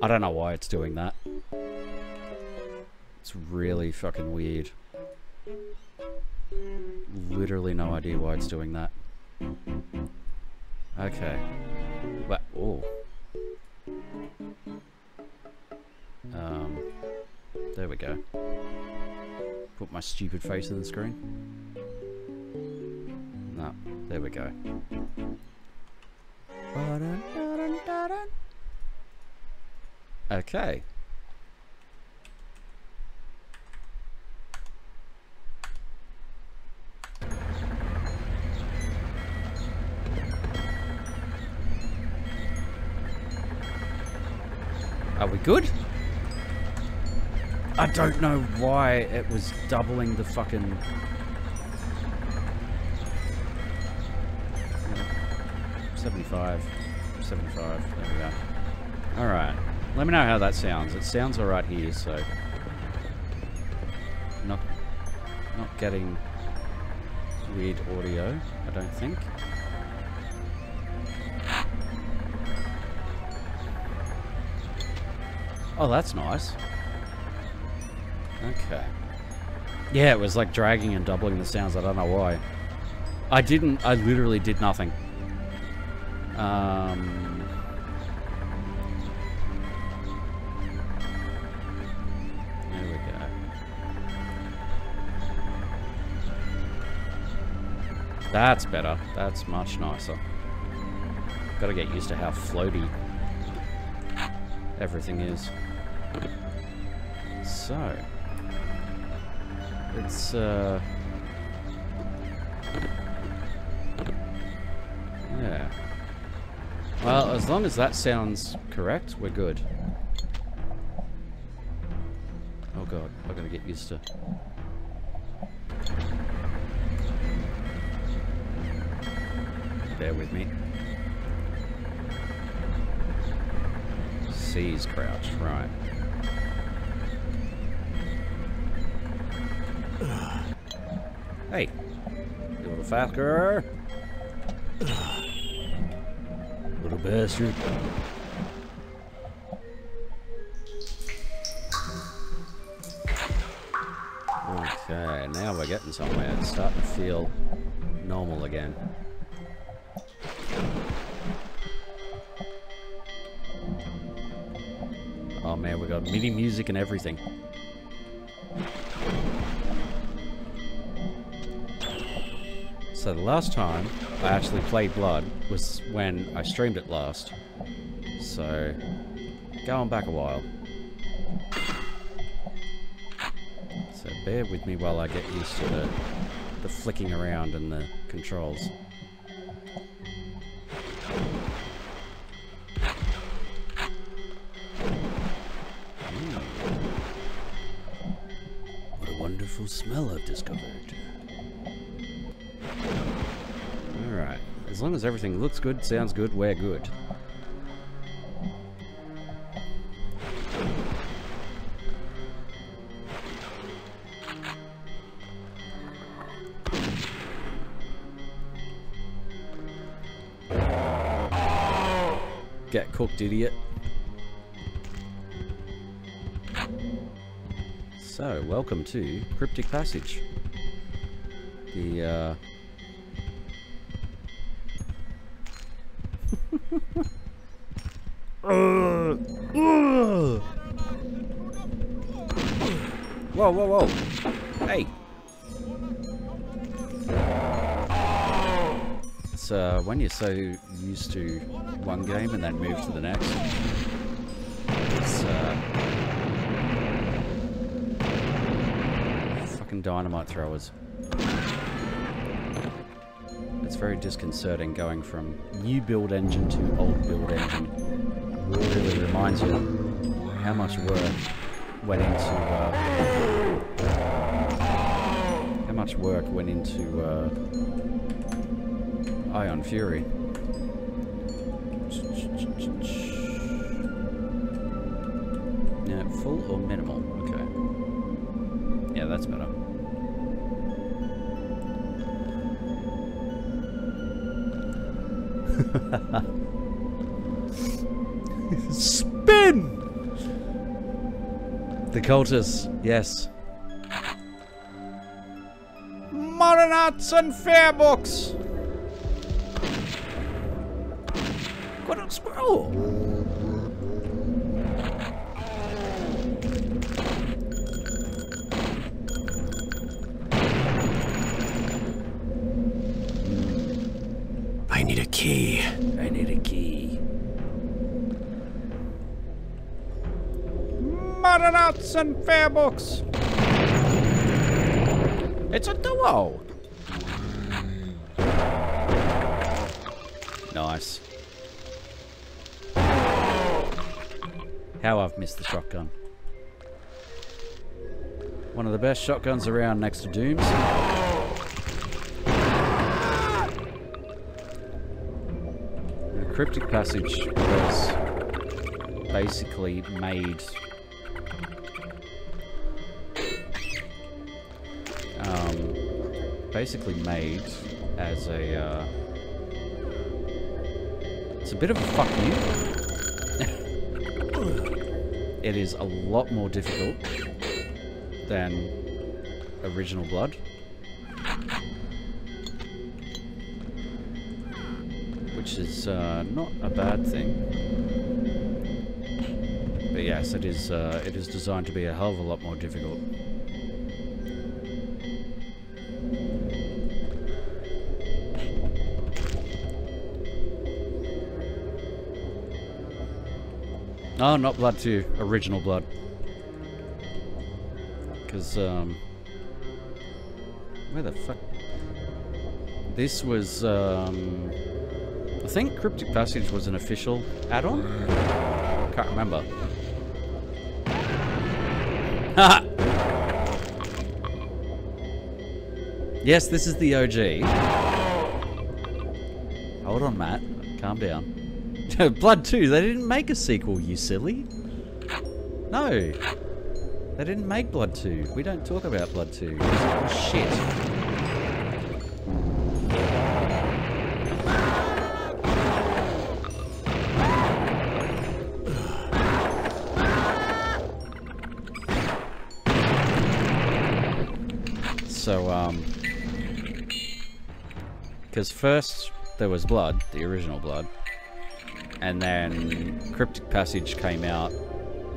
I don't know why it's doing that. It's really fucking weird. Literally no idea why it's doing that. Okay. But, oh. There we go. Put my stupid face in the screen. No, there we go. Okay. Are we good? I don't know why it was doubling the fucking... Yeah. 75. 75. There we go. Alright. Let me know how that sounds. It sounds alright here, so... Not getting weird audio, I don't think. Oh, that's nice. Okay. Yeah, it was like dragging and doubling the sounds. I don't know why. I literally did nothing. There we go. That's better. That's much nicer. Gotta get used to how floaty everything is. So... It's, yeah. Well, as long as that sounds correct, we're good. Oh god, I gotta get used to... Bear with me. C's crouch, right. Hey, you little fucker. Little bastard. Okay, now we're getting somewhere. It's starting to feel normal again. Oh man, we got MIDI music and everything. So the last time I actually played Blood was when I streamed it last. So, going back a while. So bear with me while I get used to the flicking around and the controls. What a wonderful smell I've discovered. Alright, as long as everything looks good, sounds good, we're good. Get cooked, idiot. So, welcome to Cryptic Passage. The, Whoa, whoa, whoa! Hey! It's when you're so used to one game and then move to the next, it's fucking dynamite throwers. It's very disconcerting going from new build engine to old build engine. It really reminds you how much work went into Ion Fury. Yeah, full or minimal? Okay. Yeah, that's better. Spin! The cultists, yes. Modern arts and fair books. Got a squirrel. I need a key. I need a key. Modern arts and fair books. It's a duo. Nice. How I've missed the shotgun. One of the best shotguns around next to Doom's. The Cryptic Passage was basically made as a it's a bit of a fuck you. It is a lot more difficult than original Blood. Which is not a bad thing. But yes, it is designed to be a hell of a lot more difficult. Oh, not Blood 2, original Blood. Because, where the fuck? This was, I think Cryptic Passage was an official add-on? I can't remember. Haha! Yes, this is the OG. Hold on, Matt. Calm down. Blood 2, they didn't make a sequel, you silly. No. They didn't make Blood 2. We don't talk about Blood 2. Oh, shit. So, because first there was Blood, the original Blood. And then Cryptic Passage came out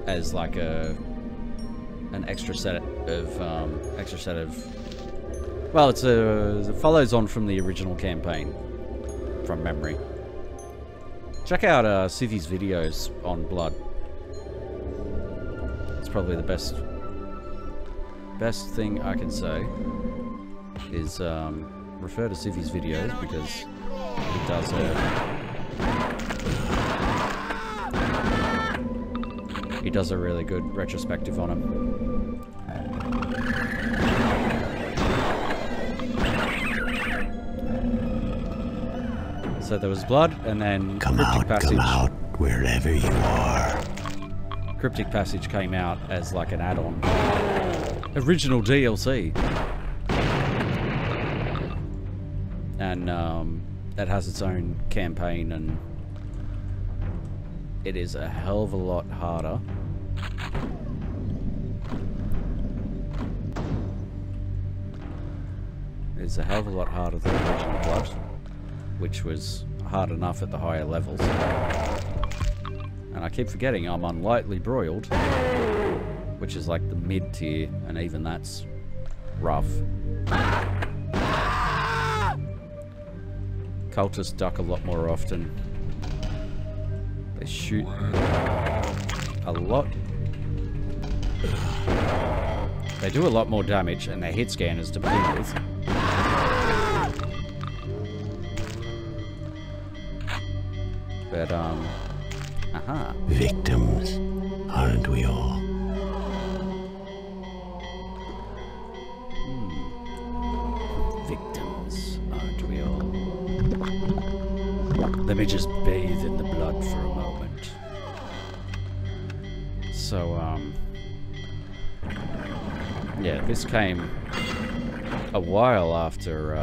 as like an extra set of well, it's it follows on from the original campaign from memory. Check out Sivy's videos on Blood. It's probably the best thing I can say is refer to Sivy's videos because he does a really good retrospective on him. So there was Blood, and then Cryptic Passage. Come out wherever you are. Cryptic Passage came out as like an add-on. Original DLC. And that has its own campaign, and it is a hell of a lot harder. It's a hell of a lot harder than the original Blood, which was hard enough at the higher levels. And I keep forgetting I'm on Lightly Broiled, which is like the mid tier, and even that's rough. Cultists duck a lot more often. They shoot a lot. They do a lot more damage, and their hit scan is to begin with. But victims, aren't we all? Victims, aren't we all? Let me just bathe in the blood for a moment. So, yeah, this came a while after,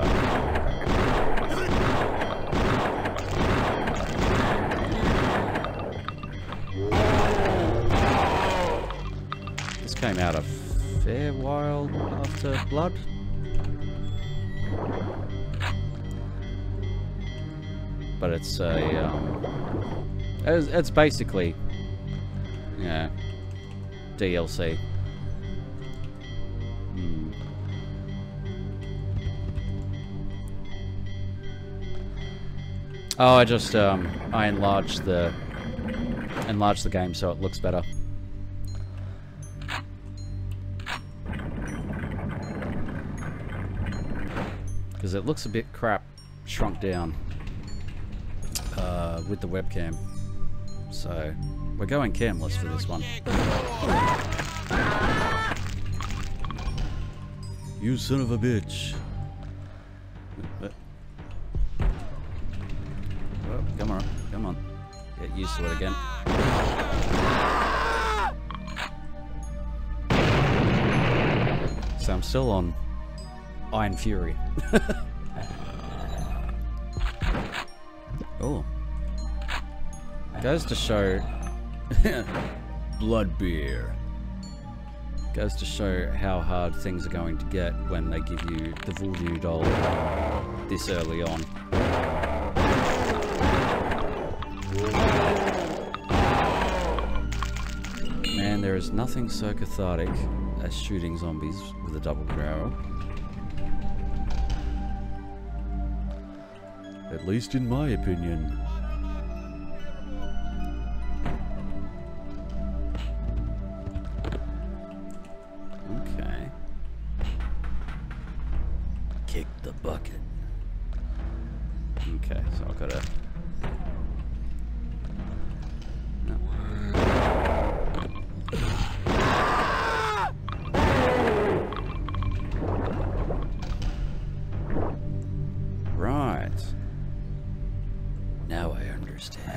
this came out a fair while after Blood. But it's a, it's basically, yeah, DLC. Mm. Oh, I just, I enlarged the game so it looks better. Because it looks a bit crap, shrunk down. With the webcam. So, we're going camless for this one. You son of a bitch. Oh, come on, come on. Get used to it again. So I'm still on Ion Fury. Oh. Goes to show Blood beer. Goes to show how hard things are going to get when they give you the voodoo doll this early on. Man, there is nothing so cathartic as shooting zombies with a double barrel. At least in my opinion. Okay. Kick the bucket. Okay, so I've got to... No. Right. Now I understand.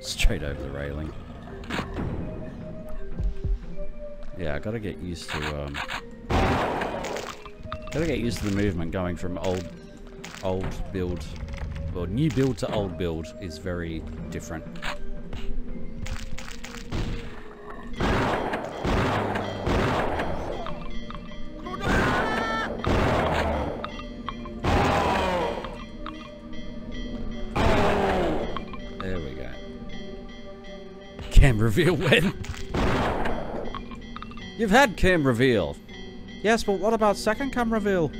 Straight over the railing. Yeah, I gotta get used to the movement. Going from old build, well, new build to old build is very different. Reveal when? You've had cam reveal. Yes, but what about second cam reveal?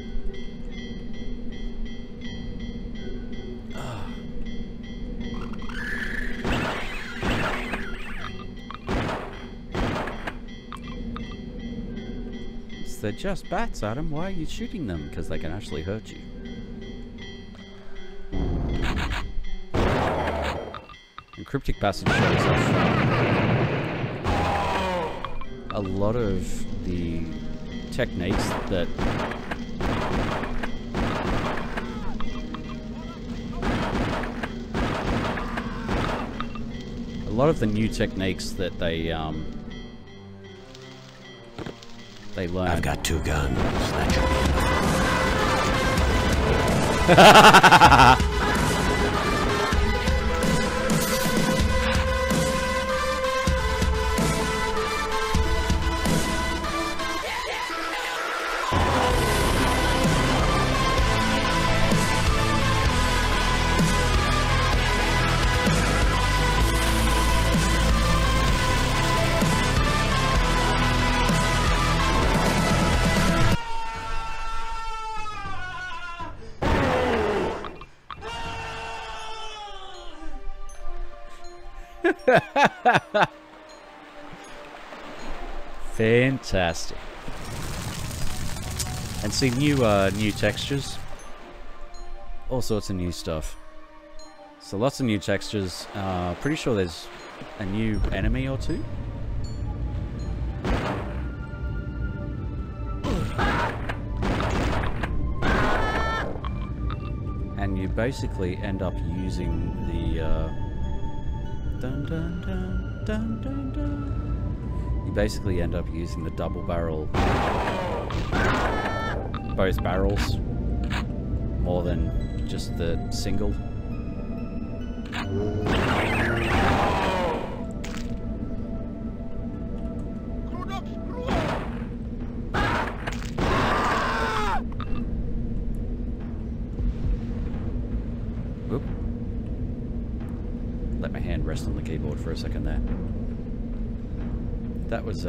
They're just bats, Adam. Why are you shooting them? Because they can actually hurt you. And Cryptic Passage shows us a lot of the techniques that they learn. I've got two guns. That fantastic. And see new textures, all sorts of new stuff. So lots of new textures. Pretty sure there's a new enemy or two. And you basically end up using the You basically end up using the double barrel, both barrels, more than just the single. Oop. Let my hand rest on the keyboard for a second there. That was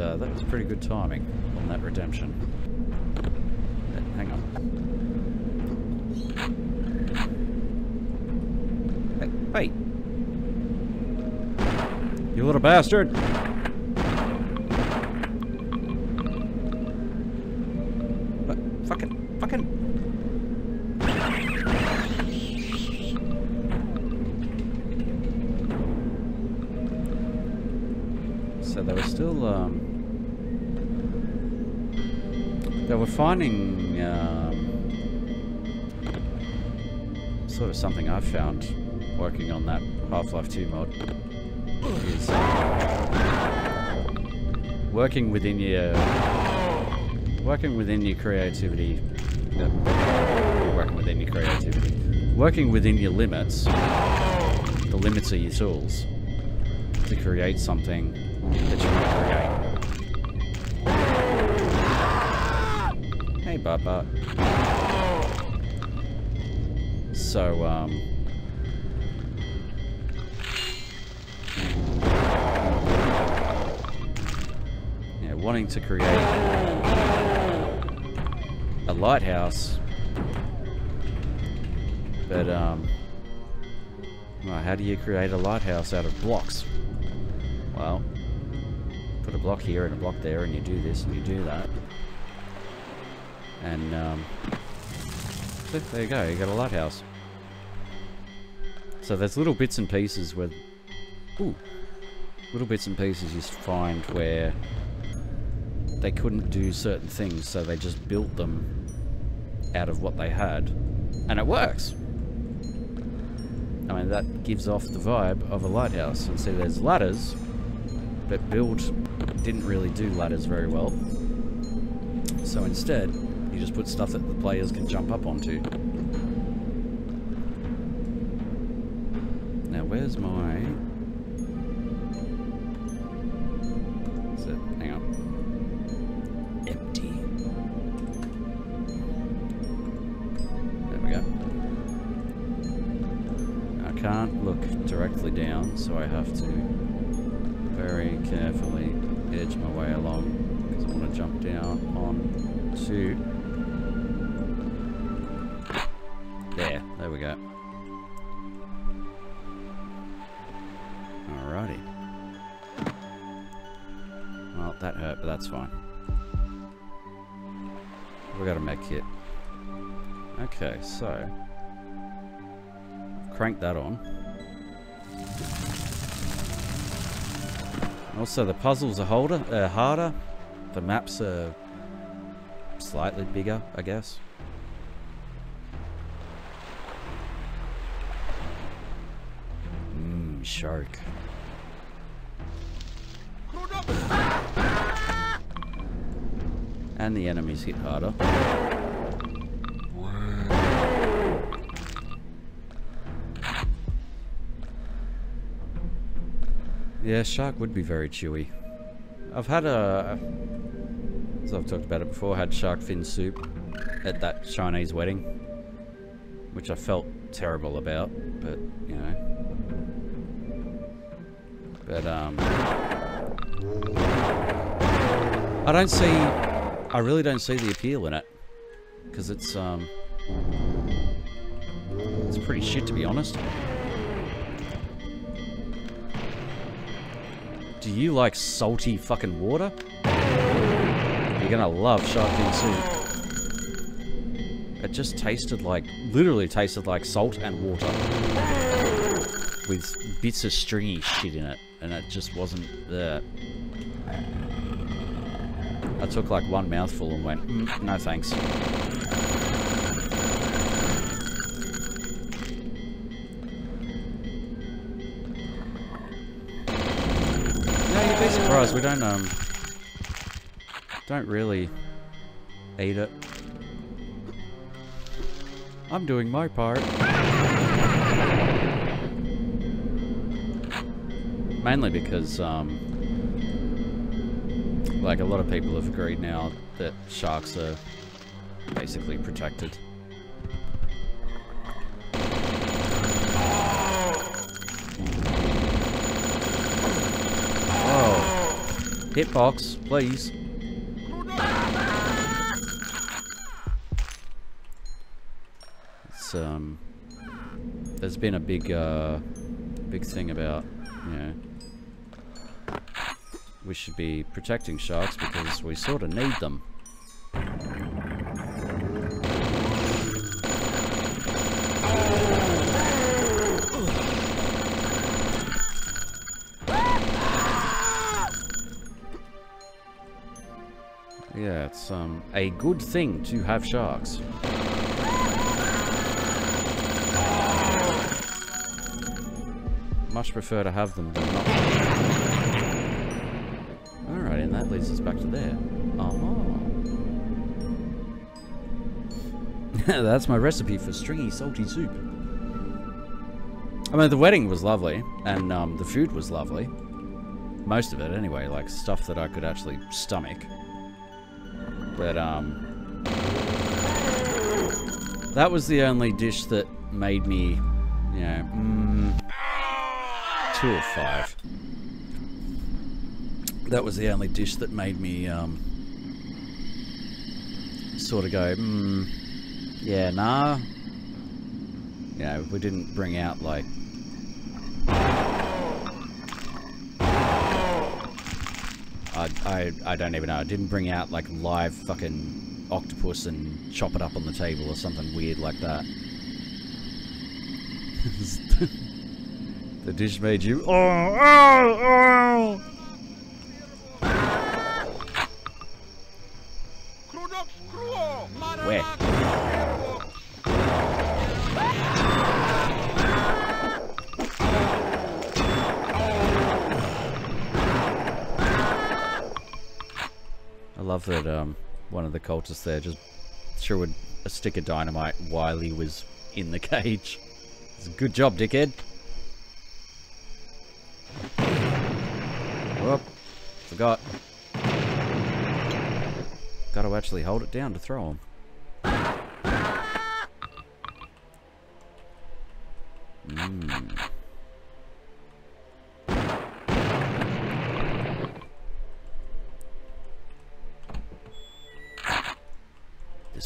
pretty good timing on that redemption. Hang on. Hey! Hey! You little bastard! Finding sort of something I've found working on that Half-Life 2 mod is working within your limits. The limits are your tools to create something that you want to create. Bart. So, yeah, wanting to create a lighthouse, but, well, how do you create a lighthouse out of blocks? Well, put a block here and a block there, and you do this and you do that. And, there you go, you got a lighthouse. So there's little bits and pieces where... Ooh! Little bits and pieces you find where they couldn't do certain things, so they just built them out of what they had. And it works! I mean, that gives off the vibe of a lighthouse. And see, there's ladders, but Build didn't really do ladders very well. So instead, you just put stuff that the players can jump up onto. Now, where's my... Is it? Hang on. Empty. There we go. I can't look directly down, so I have to very carefully edge my way along. Because I want to jump down on to... There we go. Alrighty. Well, that hurt, but that's fine. We got a med kit. Okay, so crank that on. Also, the puzzles are harder. The maps are slightly bigger, I guess. Shark. And the enemies hit harder. Yeah, shark would be very chewy. I've had a... As I've talked about it before, I had shark fin soup at that Chinese wedding, which I felt terrible about, but, you know... But, I really don't see the appeal in it. Because it's pretty shit, to be honest. Do you like salty fucking water? You're gonna love shark fin soup. It just tasted like, literally tasted like salt and water. With bits of stringy shit in it. And it just wasn't there. I took like one mouthful and went, no thanks. No, you'd be surprised. We don't really eat it. I'm doing my part. Mainly because, like, a lot of people have agreed now that sharks are basically protected. Hitbox, please. It's there's been a big big thing about, you know, we should be protecting sharks because we sort of need them. Yeah, it's a good thing to have sharks. Much prefer to have them than not. Alright, and that leads us back to there. Uh-huh. That's my recipe for stringy, salty soup. I mean, the wedding was lovely, and the food was lovely. Most of it, anyway, like stuff that I could actually stomach. But, that was the only dish that made me, you know, 2 or 5. That was the only dish that made me, sort of go, yeah, nah. You know, we didn't bring out, like, I don't even know. I didn't bring out like live fucking octopus and chop it up on the table or something weird like that. The dish made you. Where? I love that one of the cultists there just threw a stick of dynamite while he was in the cage. It's a good job, dickhead. Whoop. Forgot. Gotta actually hold it down to throw him.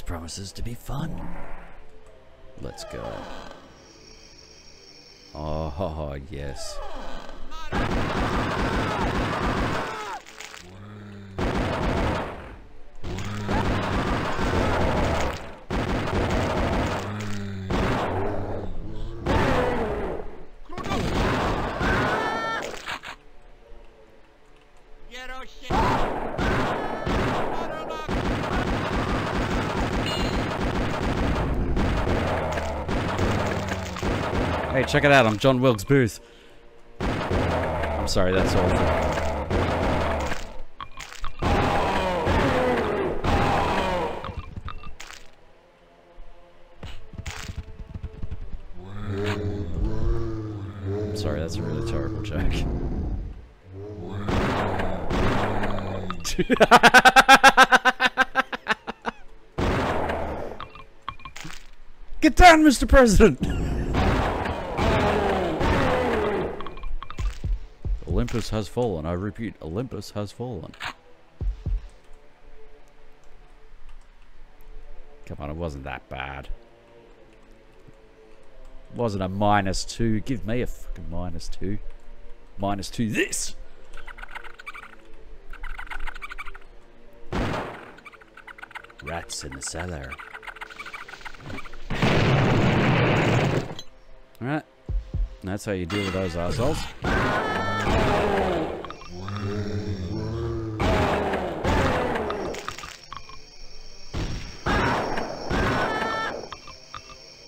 Promises to be fun. Let's go. Oh, yes. Check it out, I'm John Wilkes Booth. I'm sorry, that's awful. I'm sorry, that's a really terrible joke. Get down, Mr. President! Olympus has fallen. I repeat, Olympus has fallen. Come on, it wasn't that bad. It wasn't a -2. Give me a fucking -2. -2 this! Rats in the cellar. Alright. That's how you deal with those arseholes.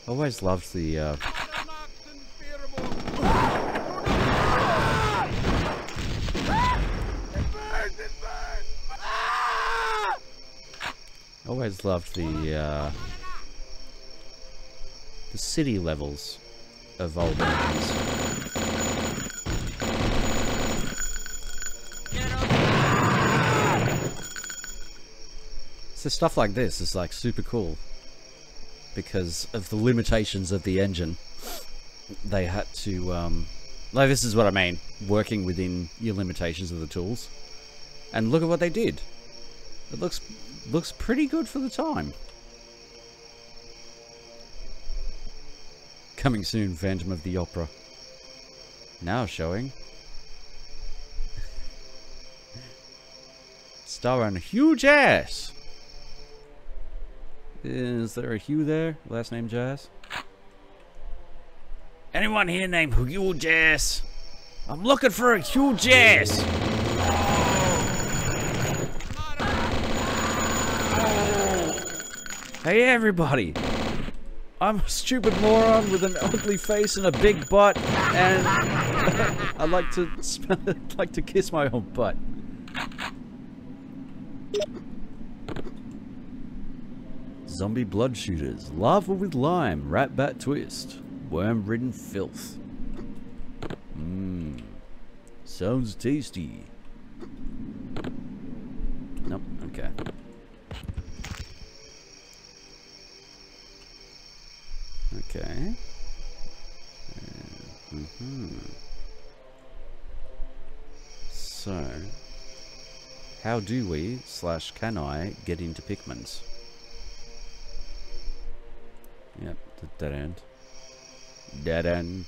Always loved the always loved the city levels of old movies. So stuff like this is like super cool because of the limitations of the engine. They had to, like, this is what I mean, working within your limitations of the tools. And look at what they did. It looks pretty good for the time. Coming soon, Phantom of the Opera. Now showing. Star on a huge ass. Is there a Hugh there? Last name Jazz? Anyone here named Hugh Jazz? I'm looking for a Hugh Jazz! Hey everybody! I'm a stupid moron with an ugly face and a big butt, and I like to kiss my own butt. Zombie blood shooters, lava with lime, rat bat twist, worm-ridden filth. Mmm. Sounds tasty. Nope, okay. Okay. So, how do we, / can I, get into Pikmin's? Yep, dead end. Dead end.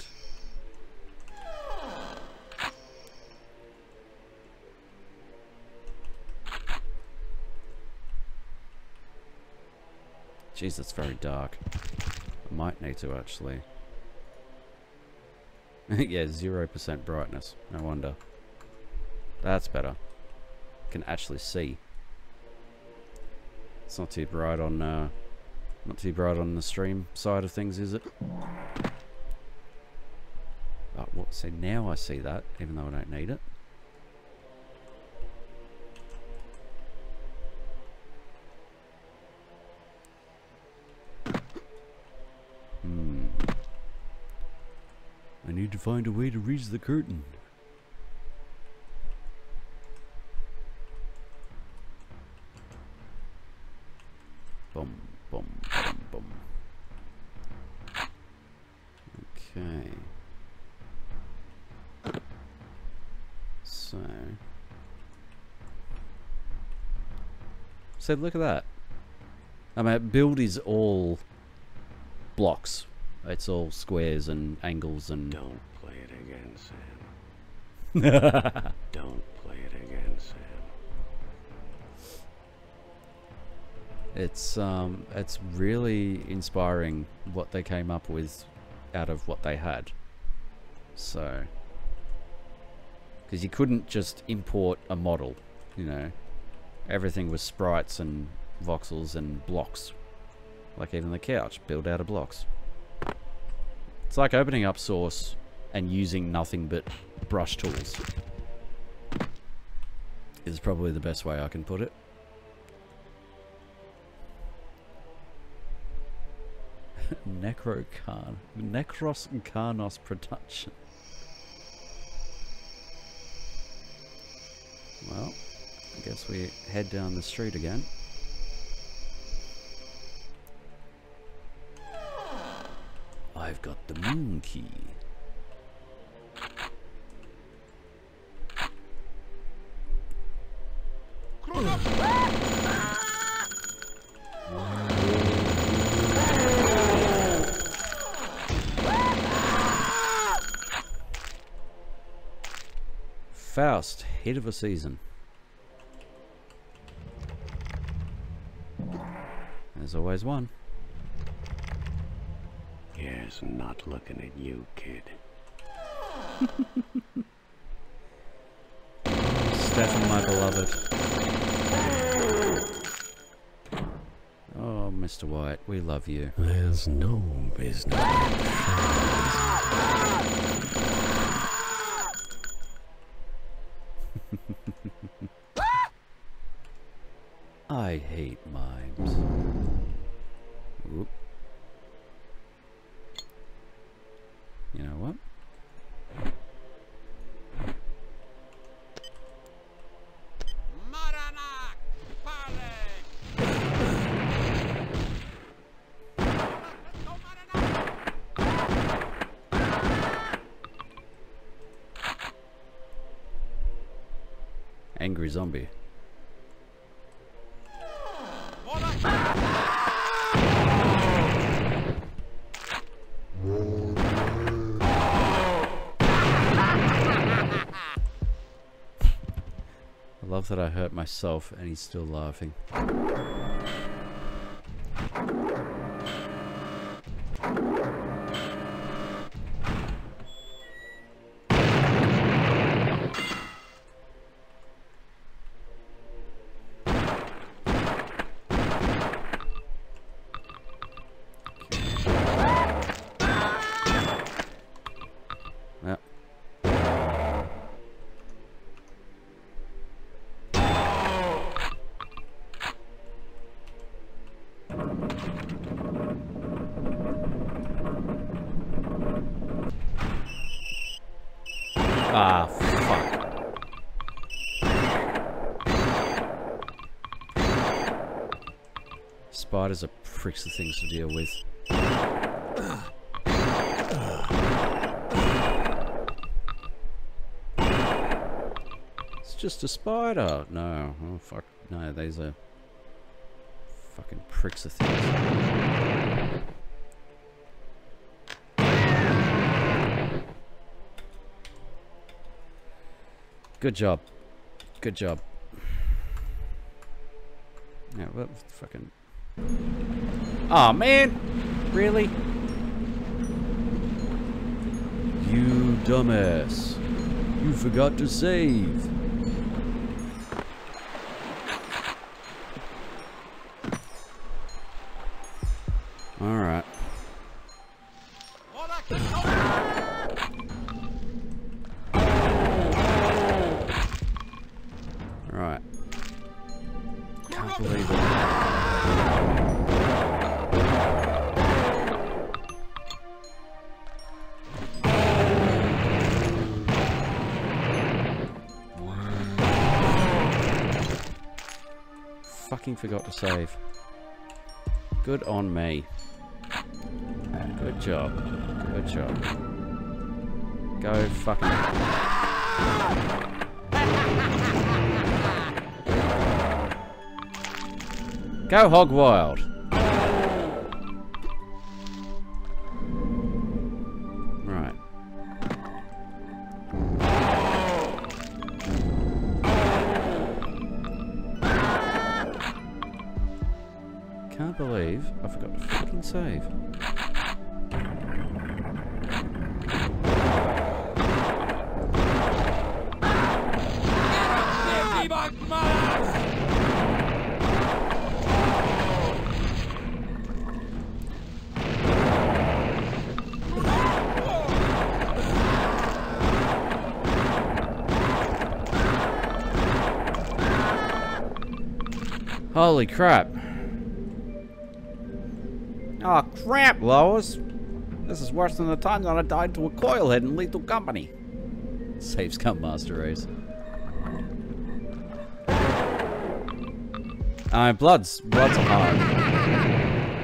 Jeez, that's very dark. I might need to actually. Yeah, 0% brightness. No wonder. That's better. Can actually see. It's not too bright on. Not too bright on the stream side of things, is it? Oh, what? So now I see that, even though I don't need it. Hmm. I need to find a way to reach the curtain. Boom. Boom, boom, boom. Okay. So look at that. I mean, build is all blocks. It's all squares and angles and. Don't play it again, Sam. Don't play it again, Sam. It's really inspiring what they came up with out of what they had. So, because you couldn't just import a model, you know, everything was sprites and voxels and blocks. Like even the couch, built out of blocks. It's like opening up Source and using nothing but brush tools. Is probably the best way I can put it. Necros Carnos production. Well, I guess we head down the street again. I've got the moon key. Faust, hit of a season. There's always one. Here's not looking at you, kid. Stefan, my beloved. Oh, Mr. White, we love you. There's no business. I hate mimes. Oop. You know what? Angry zombie. I love that I hurt myself and he's still laughing. Spiders are pricks of things to deal with. It's just a spider. No, oh fuck. No, these are fucking pricks of things. Good job. Good job. Yeah, what fucking... Oh man, really? You dumbass. You forgot to save. Alright. Alright. Can't believe it. Forgot to save. Good on me. Good job. Good job. Go fucking. Go hog wild. Right. Believe I forgot to fucking save. Holy crap. Oh crap, Lois! This is worse than the time that I died to a coil head in Lethal Company. Saves come Master Race. I mean, Blood's hard.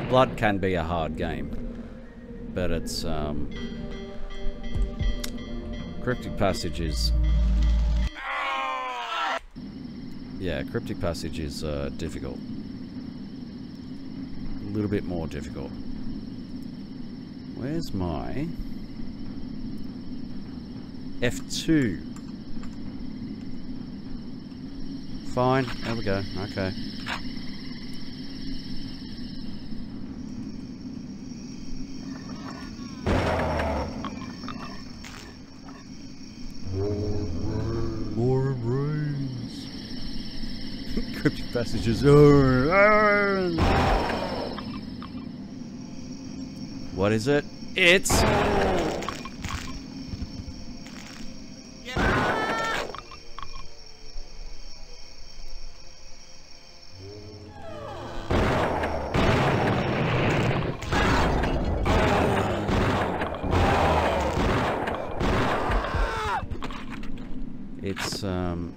Blood can be a hard game, but it's Cryptic Passage is. Yeah, Cryptic Passage is difficult. A little bit more difficult. Where's my F2? Fine, there we go. Okay. More brains. Cryptic passages. What is it? It's... Yeah.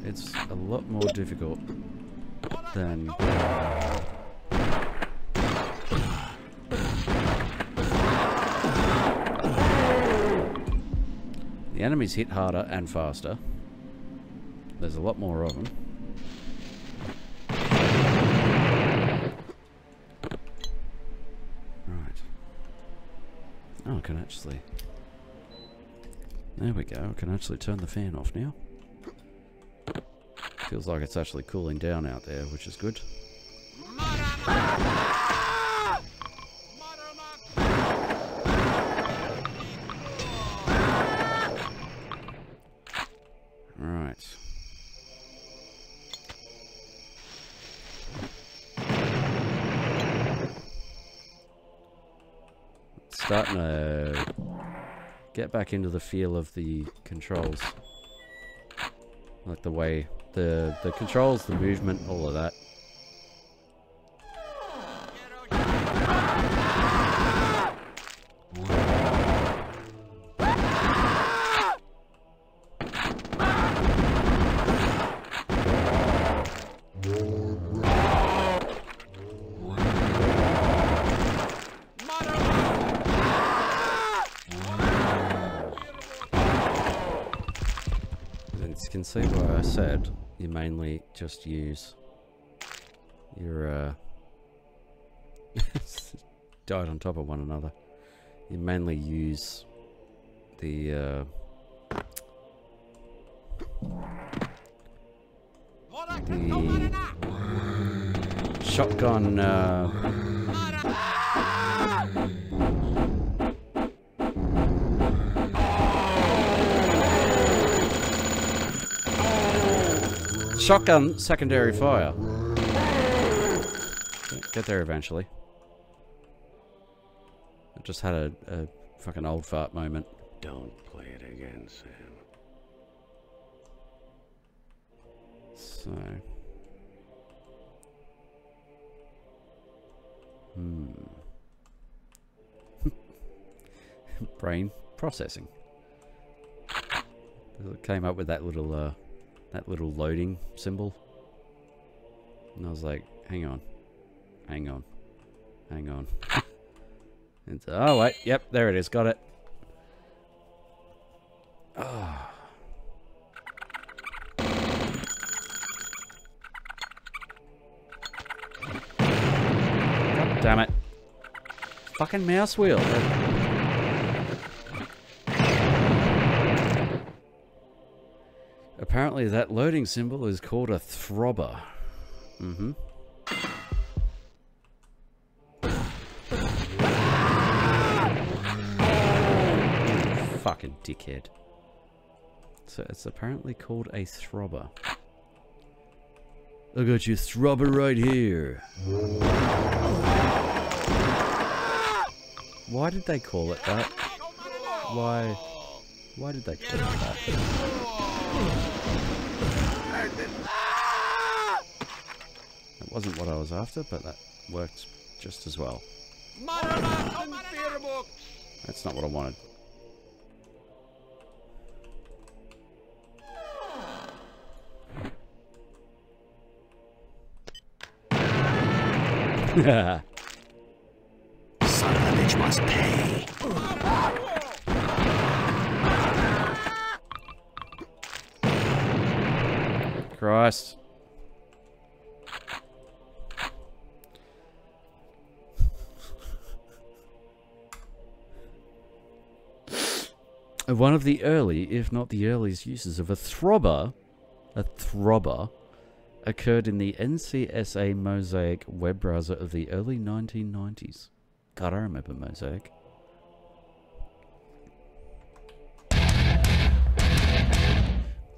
It's a lot more difficult than... The enemies hit harder and faster. There's a lot more of them. actually. There we go, I can actually turn the fan off now. Feels like it's actually cooling down out there, which is good. Starting to get back into the feel of the controls, like the way the controls, the movement, all of that. See what I said, you mainly just use your died on top of one another. You mainly use the shotgun shotgun secondary fire. Get there eventually. I just had a fucking old fart moment. Don't play it again, Sam. So. Brain processing. It came up with that little loading symbol, and I was like, hang on and so, oh wait, yep, there it is, got it. Oh. God damn it, fucking mouse wheel. Apparently that loading symbol is called a throbber. Mm-hmm. Fucking dickhead. So it's apparently called a throbber. I got your throbber right here. Why did they call it that? Why did they call it that? That wasn't what I was after, but that worked just as well. That's not what I wanted. Son of a bitch must pay. Christ. One of the early, if not the earliest, uses of a throbber, occurred in the NCSA Mosaic web browser of the early 1990s. God, I remember Mosaic.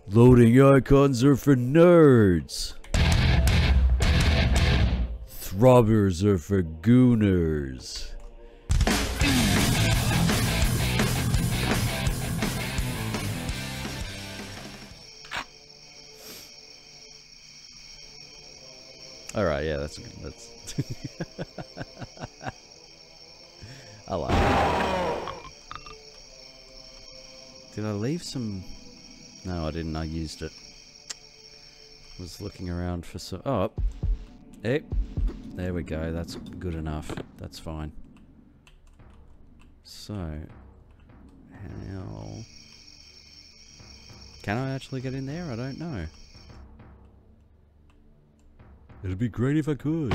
Loading icons are for nerds. Throbbers are for gooners. All right, yeah, that's good. That's. I like that. Did I leave some? No, I didn't. I used it. Was looking around for some... Oh! Hey! There we go. That's good enough. That's fine. So... How... Can I actually get in there? I don't know. It'd be great if I could.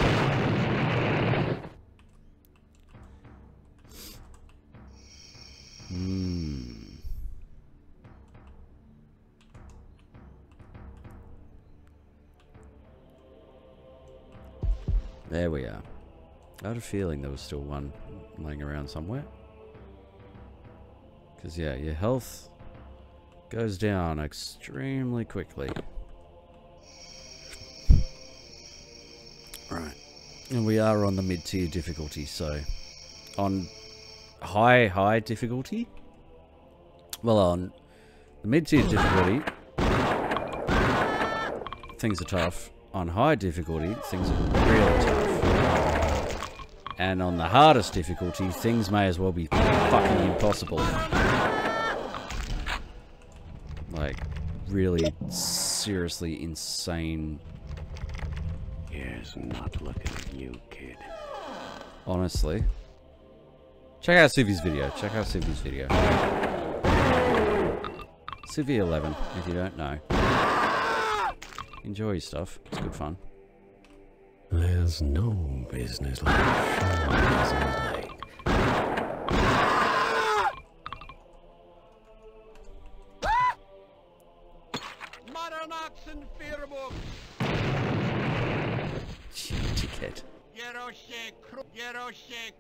There we are. I had a feeling there was still one laying around somewhere. Because, yeah, your health goes down extremely quickly. Right. And we are on the mid-tier difficulty, so... on high difficulty? Well, on the mid-tier difficulty, things are tough. On high difficulty, things are really tough. And on the hardest difficulty, things may as well be fucking impossible. Like, really, seriously insane. Here's not looking at you, kid. Honestly. Check out Sivy's video. Check out Sivy's video. Sivy 11, if you don't know. Enjoy your stuff. It's good fun. There's no business like that. Geroshe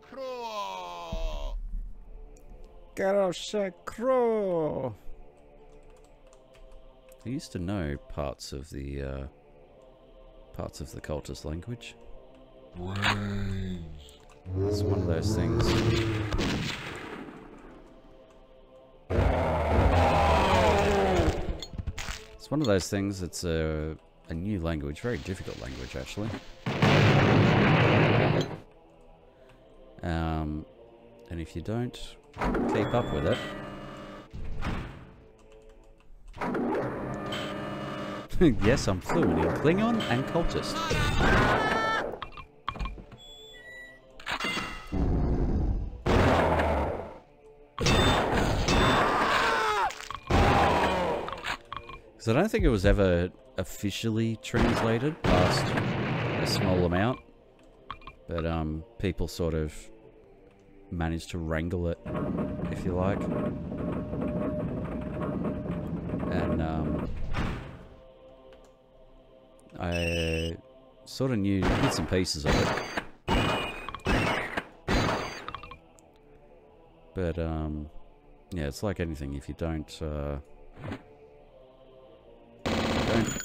Crow. I used to know parts of the cultist language. It's one of those things. It's one of those things. It's a new language, very difficult language actually. And if you don't keep up with it... yes, I'm fluent in Klingon and cultist. Because I don't think it was ever officially translated past a small amount. But people sort of managed to wrangle it, if you like. And I sort of knew bits and pieces of it. But yeah, it's like anything. If you don't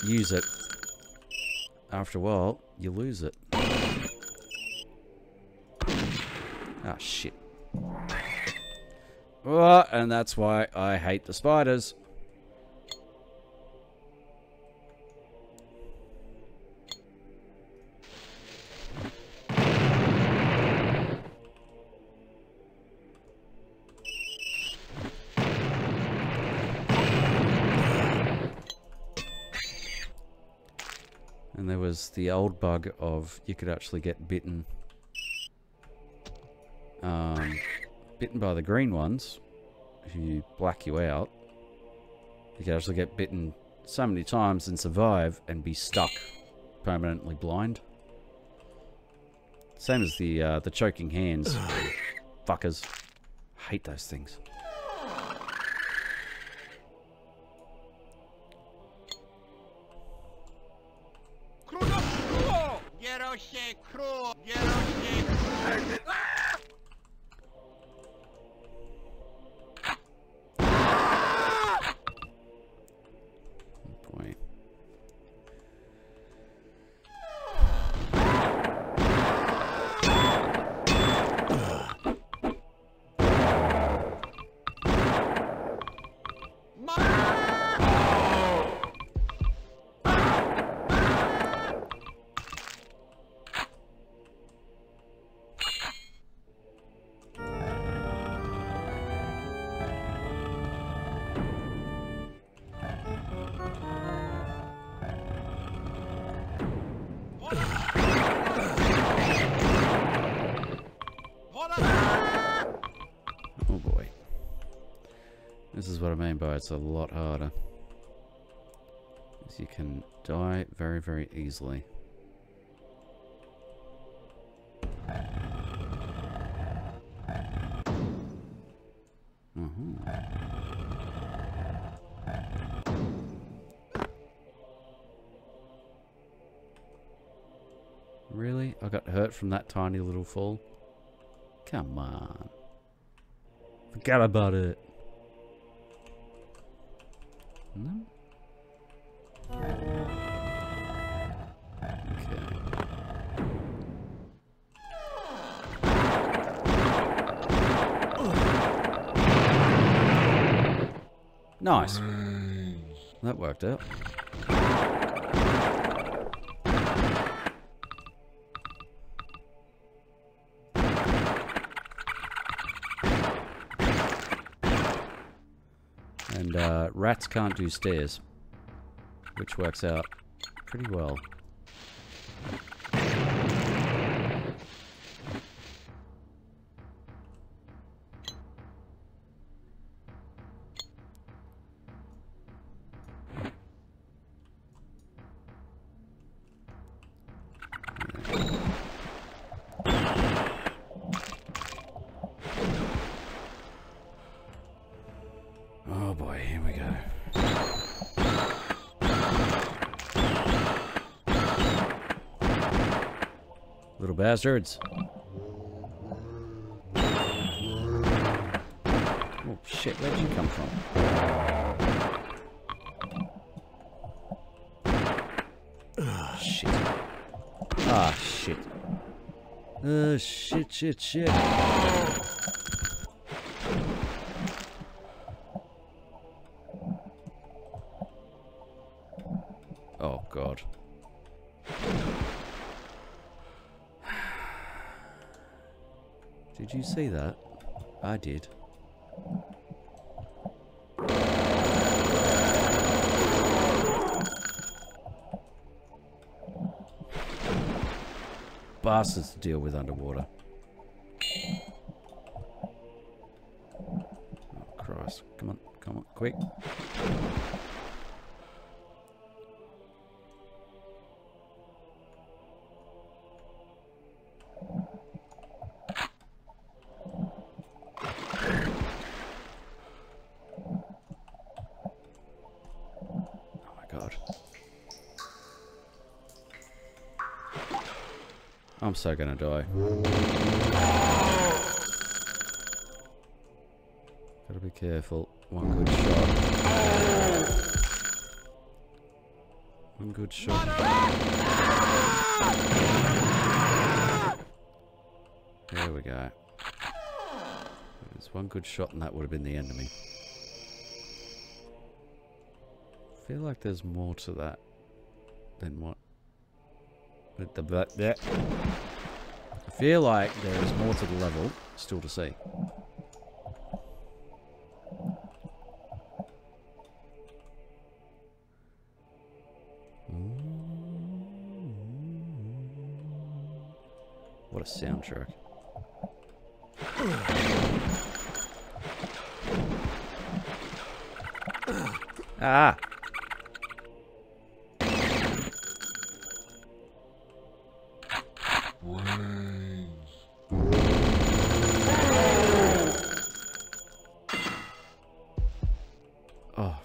use it, after a while, you lose it. Ah, shit. Oh, and that's why I hate the spiders. And there was the old bug of you could actually get bitten. Bitten by the green ones, who black you out. You can actually get bitten so many times and survive and be stuck permanently blind. Same as the choking hands. Fuckers. Hate those things. It's a lot harder. You can die very, very easily. I Really? I got hurt from that tiny little fall. Come on. Forget about it. No? Okay. Nice. That worked out. And rats can't do stairs, which works out pretty well. Bastards. Oh shit, where'd you come from? Oh shit. Ah shit. Oh shit, shit, shit. Oh god. Did you see that? I did. Bastards to deal with underwater. Oh Christ. Come on, come on, quick. I'm so gonna die. Gotta be careful. One good shot. One good shot. There we go. There's one good shot and that would have been the end of me. I feel like there's more to that than what. With the butt there. I feel like there is more to the level still to see. What a soundtrack. Ah!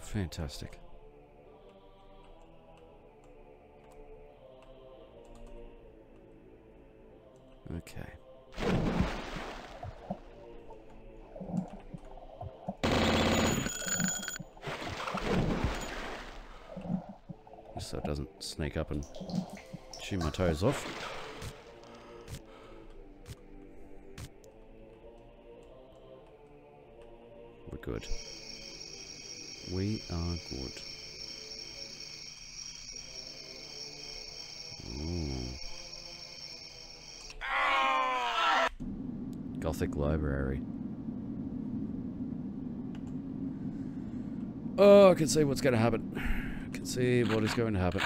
Fantastic. Okay. Just so it doesn't sneak up and chew my toes off. We're good. We are good. Ooh. Gothic library. Oh, I can see what's going to happen. I can see what is going to happen.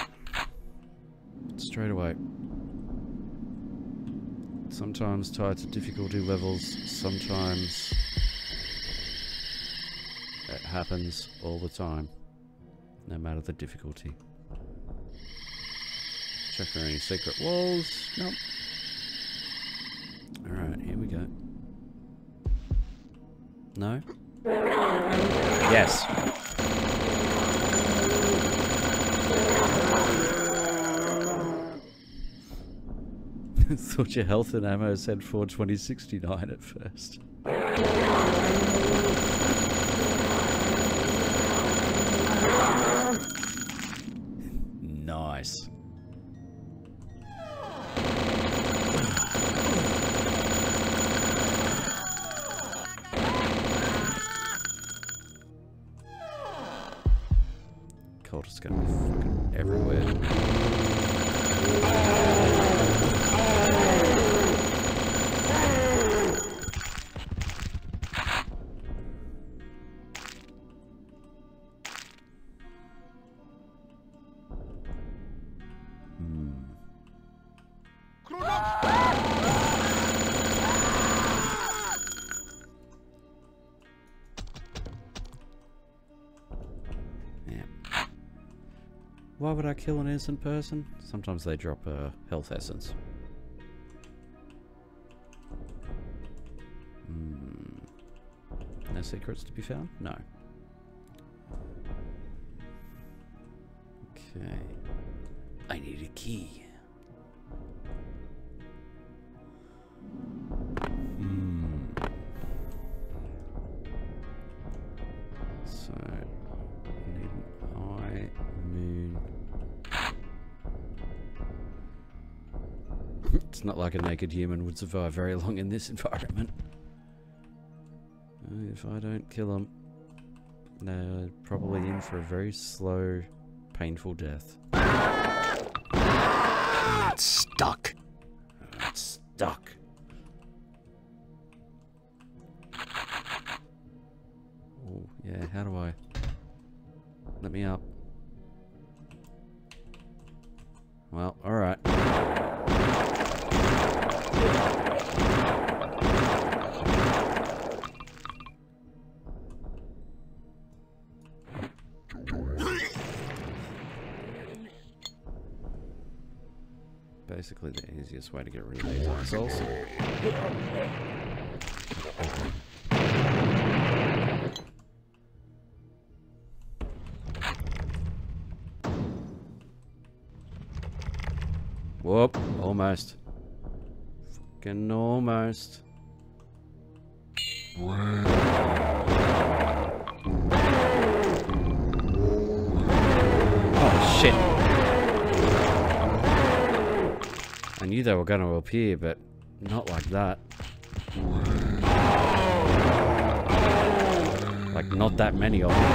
Straight away. Sometimes tied to difficulty levels, sometimes... It happens all the time, no matter the difficulty. Check for any secret walls. Nope. Alright, here we go. No? Yes. Thought your health and ammo said 42069 at first. Nice. Cold is gonna be fucking everywhere. Why would I kill an innocent person? Sometimes they drop a health essence. No secrets to be found? No. Okay. I need a key. So, I need an eye, moon. It's not like a naked human would survive very long in this environment. If I don't kill him, they're probably in for a very slow, painful death. It's stuck. It's stuck. Oh, yeah, how do I... Let me up. Well, alright. Basically the easiest way to get rid of these assholes. Whoop, almost. Fucking almost. Oh shit. I knew they were going to appear, but not like that. Like, not that many of them.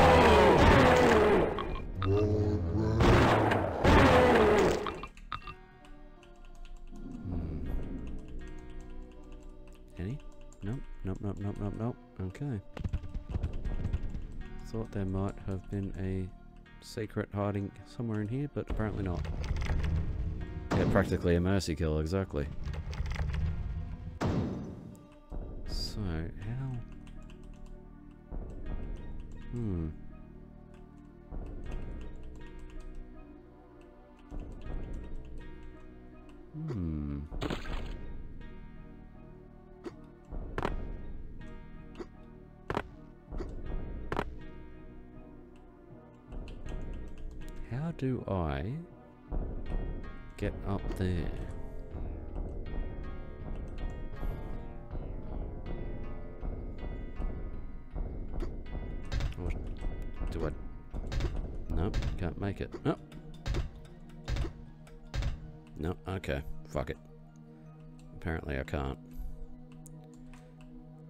Any? Nope, nope, nope, nope, nope, nope. Okay. Thought there might have been a secret hiding somewhere in here, but apparently not. Yeah, practically a mercy kill, exactly. So, how... How do I... get up there? What do I... Nope, can't make it. Nope. No, okay. Fuck it. Apparently I can't.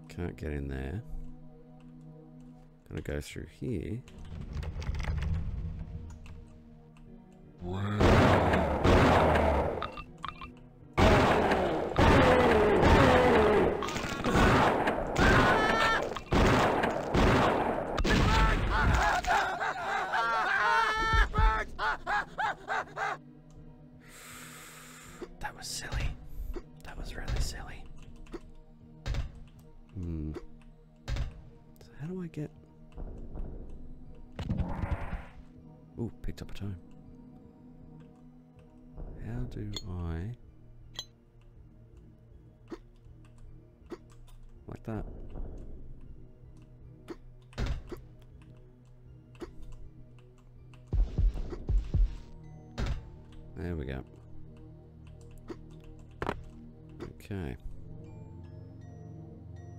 Can't get in there. Gotta go through here. Wow. There we go. Okay.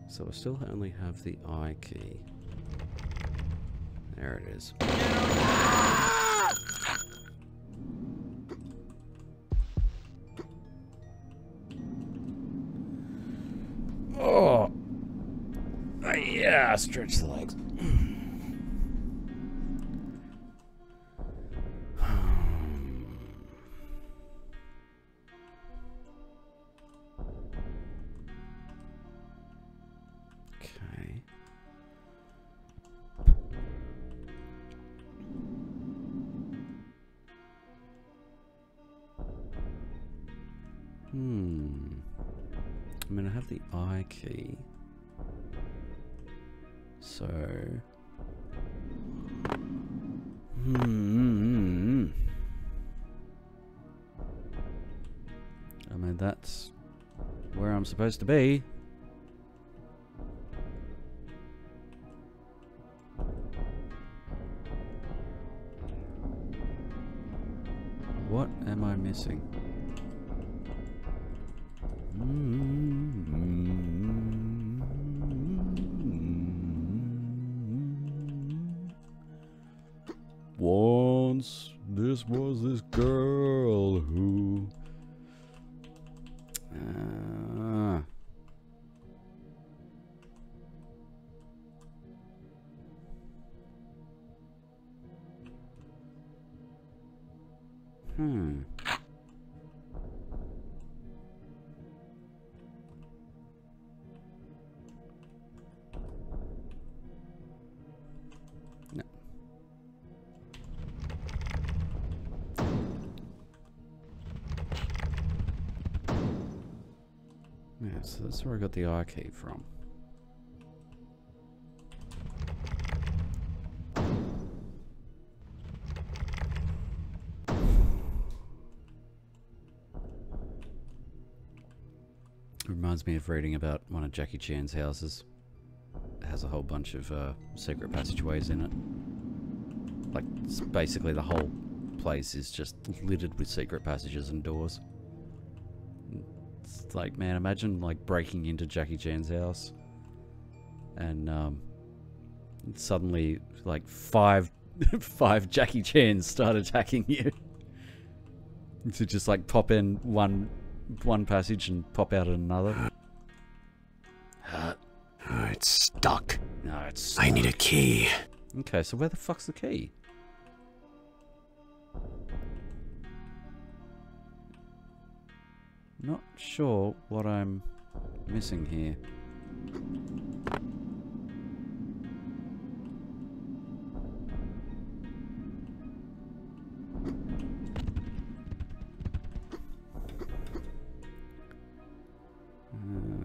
So I still only have the I key. There it is. Oh! Yeah, stretch the legs. Key. So I mean, that's where I'm supposed to be. What am I missing? Was this girl who So that's where I got the I key from. It reminds me of reading about one of Jackie Chan's houses. It has a whole bunch of secret passageways in it. Like, it's basically the whole place is just littered with secret passages and doors. It's like, man, imagine like breaking into Jackie Chan's house and suddenly like five Jackie Chans start attacking you. To just like pop in one passage and pop out another. It's stuck. No, it's stuck. I need a key. Okay, so where the fuck's the key? Not sure what I'm missing here. No,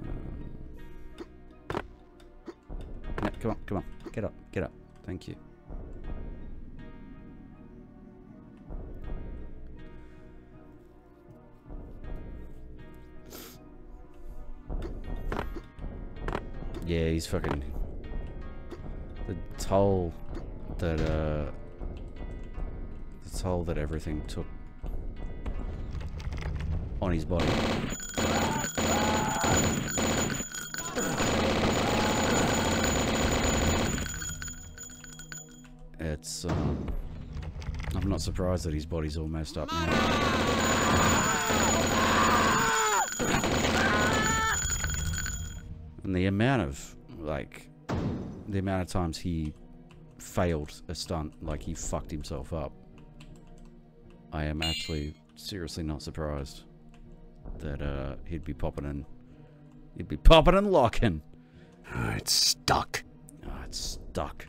come on, come on. Get up, get up. Thank you. Yeah, he's fucking... The toll that, the toll that everything took on his body. It's, I'm not surprised that his body's all messed up now. And the amount of, like, the amount of times he failed a stunt, like he fucked himself up, I am actually seriously not surprised that he'd be popping and, he'd be popping and locking. It's stuck. Oh, it's stuck.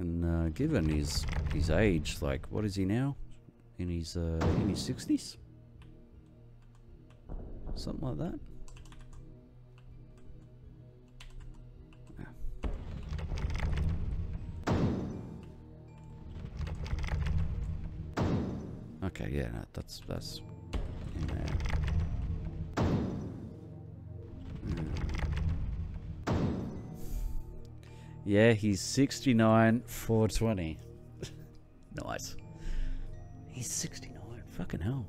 And given his age, like, what is he now? In his 60s? Something like that? Ah. Okay, yeah, no, that's in there. Yeah, he's 69,420. Nice. He's 69. Fucking hell.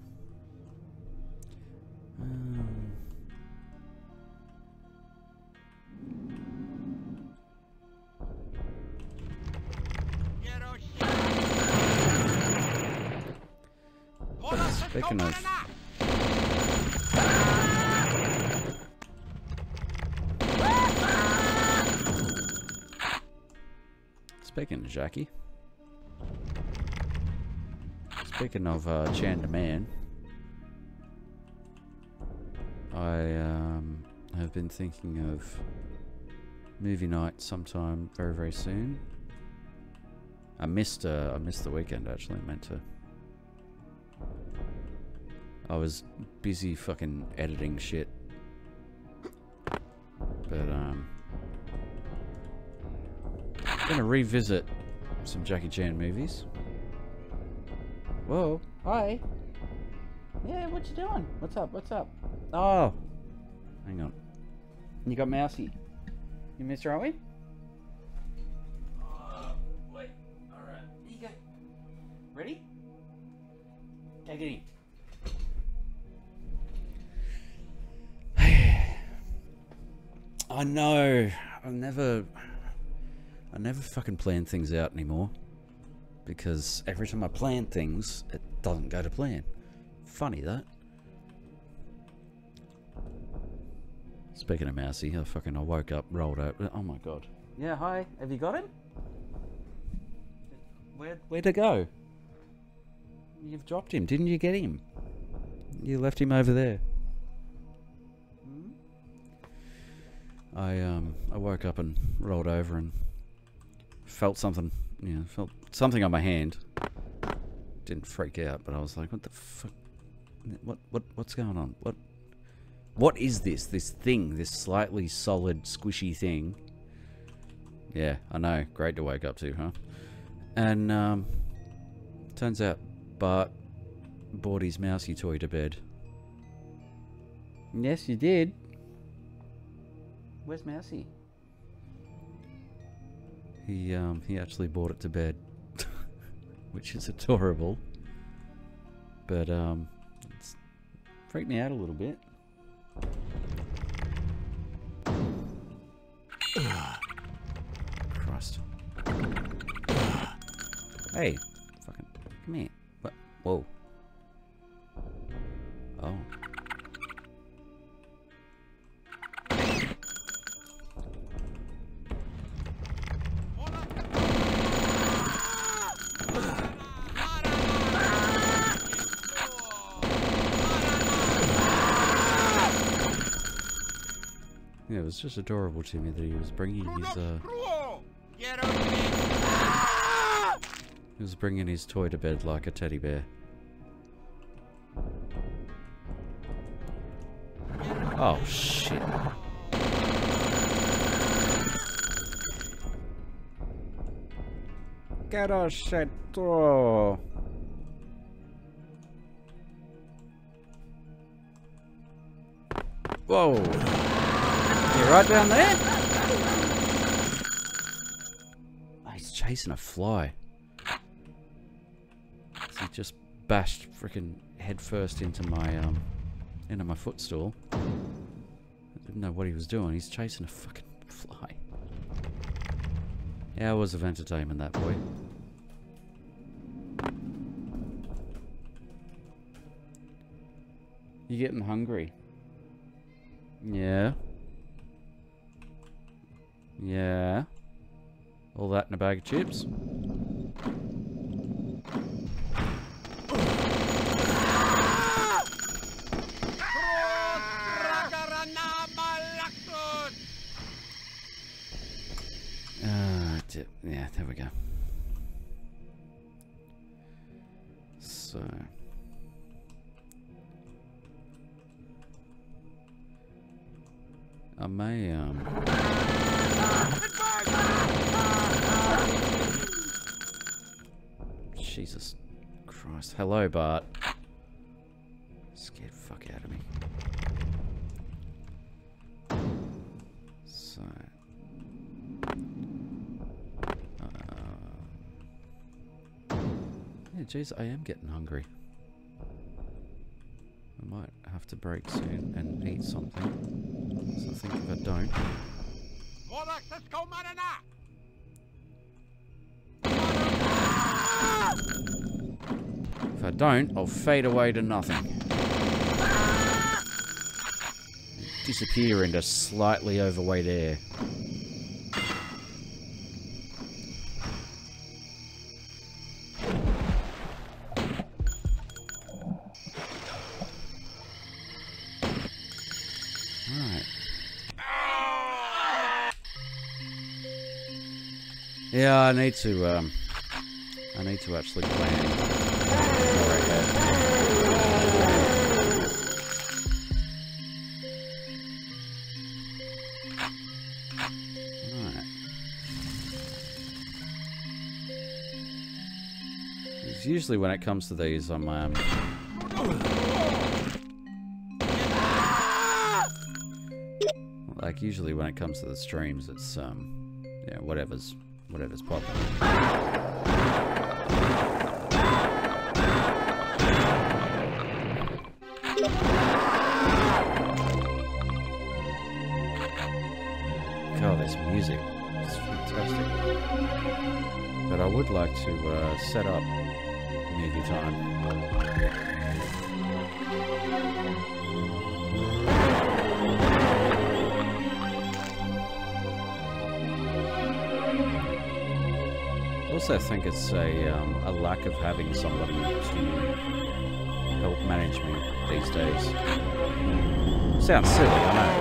Speaking of... Speaking of Jackie. Speaking of Chan the Man, I have been thinking of movie night sometime very, very soon. I missed the weekend actually. I meant to. I was busy fucking editing shit, but I'm gonna revisit some Jackie Chan movies. Whoa! Hi. Yeah, what you doing? What's up? What's up? Oh, hang on. You got Mousy. You missed her, aren't we? Wait. All right. Here you go. Ready? Take it in. I know, I never fucking plan things out anymore, because every time I plan things, it doesn't go to plan. Funny that. Speaking of Mousy, I woke up, rolled over. Oh my god. Yeah, hi. Have you got him? Where'd he go? You've dropped him. Didn't you get him? You left him over there. I woke up and rolled over and felt something, you know, felt something on my hand. Didn't freak out, but I was like, what the fuck? What's going on? What is this? This thing, this slightly solid, squishy thing. Yeah, I know. Great to wake up to, huh? And, turns out Bart bought his Mousy toy to bed. Yes, you did. Where's Mousy? He actually brought it to bed, which is adorable. But it's freaked me out a little bit. Christ! Hey, fucking come here! What? Whoa! Oh. Yeah, it was just adorable to me that he was bringing his, he was bringing his toy to bed like a teddy bear. Oh, shit. Get a Shadow! Whoa! Right down there? Oh, he's chasing a fly. He just bashed freaking headfirst into my footstool. I didn't know what he was doing. He's chasing a fucking fly. Hours of entertainment, that boy. You're getting hungry. Yeah. Yeah. All that in a bag of chips. Yeah, there we go. So... I may, Jesus Christ. Hello, Bart. Scared fuck out of me. So... Jeez, I am getting hungry. I might have to break soon and eat something. So I think if I don't... if I don't, I'll fade away to nothing. Disappear into slightly overweight air. Yeah, I need to actually plan ahead. Alright. It's usually when it comes to these, I'm like usually when it comes to the streams, it's yeah, whatever's popping. God, this music is fantastic. But I would like to set up movie time. I also think it's a lack of having somebody to help manage me these days. Sounds silly, I know.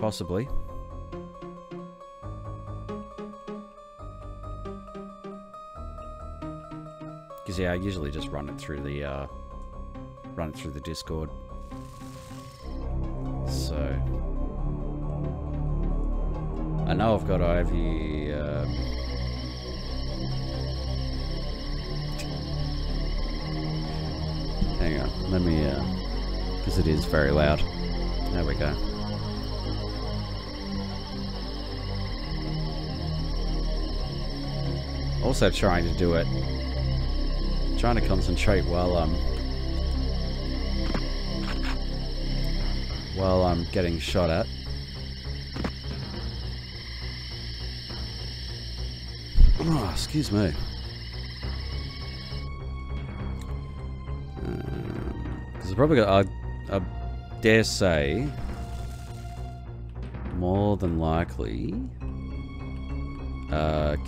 Possibly. Yeah, I usually just run it through the Discord. So I know I've got Ivy. Hang on, let me. Because it is very loud. There we go. Also trying to do it. Trying to concentrate while I'm getting shot at. Oh, excuse me. There's probably got, I dare say, more than likely,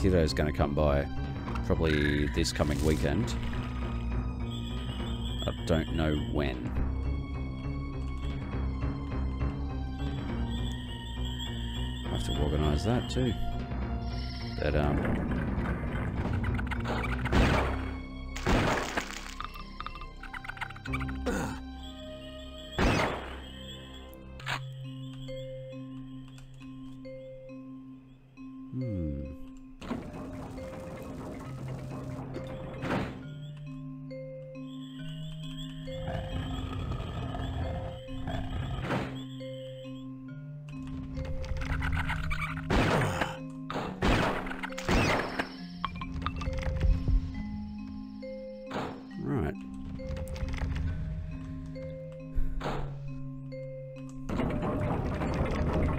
Kiddo's going to come by probably this coming weekend. I don't know when. I have to organise that too. But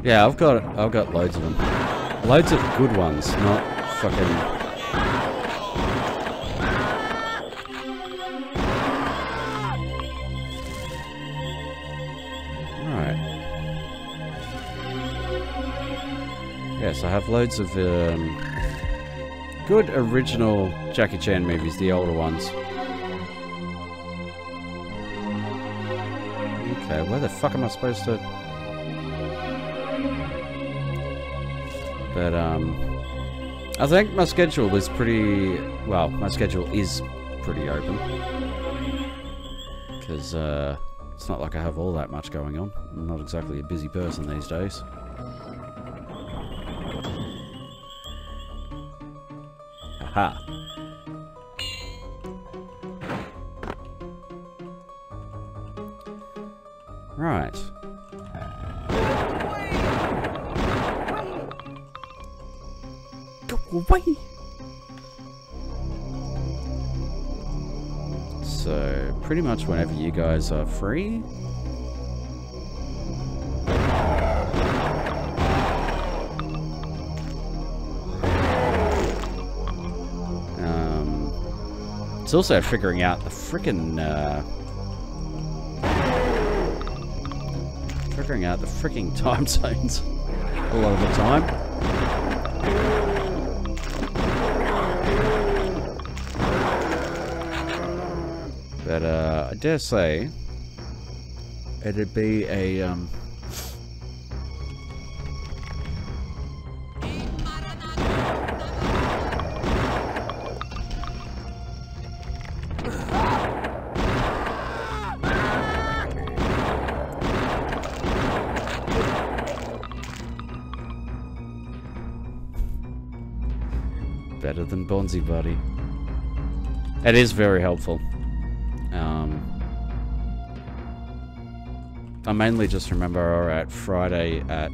yeah, I've got loads of them. Loads of good ones, not fucking... Alright. Yes, I have loads of good original Jackie Chan movies, the older ones. Okay, where the fuck am I supposed to... But, I think my schedule is pretty... Well, my schedule is pretty open. Because, it's not like I have all that much going on. I'm not exactly a busy person these days. Aha! Right. Go away! So, pretty much whenever you guys are free... It's also figuring out the frickin', figuring out the frickin' time zones a lot of the time. But, I dare say, it'd be a, better than Bonzi Buddy. It is very helpful. I mainly just remember, alright, Friday at...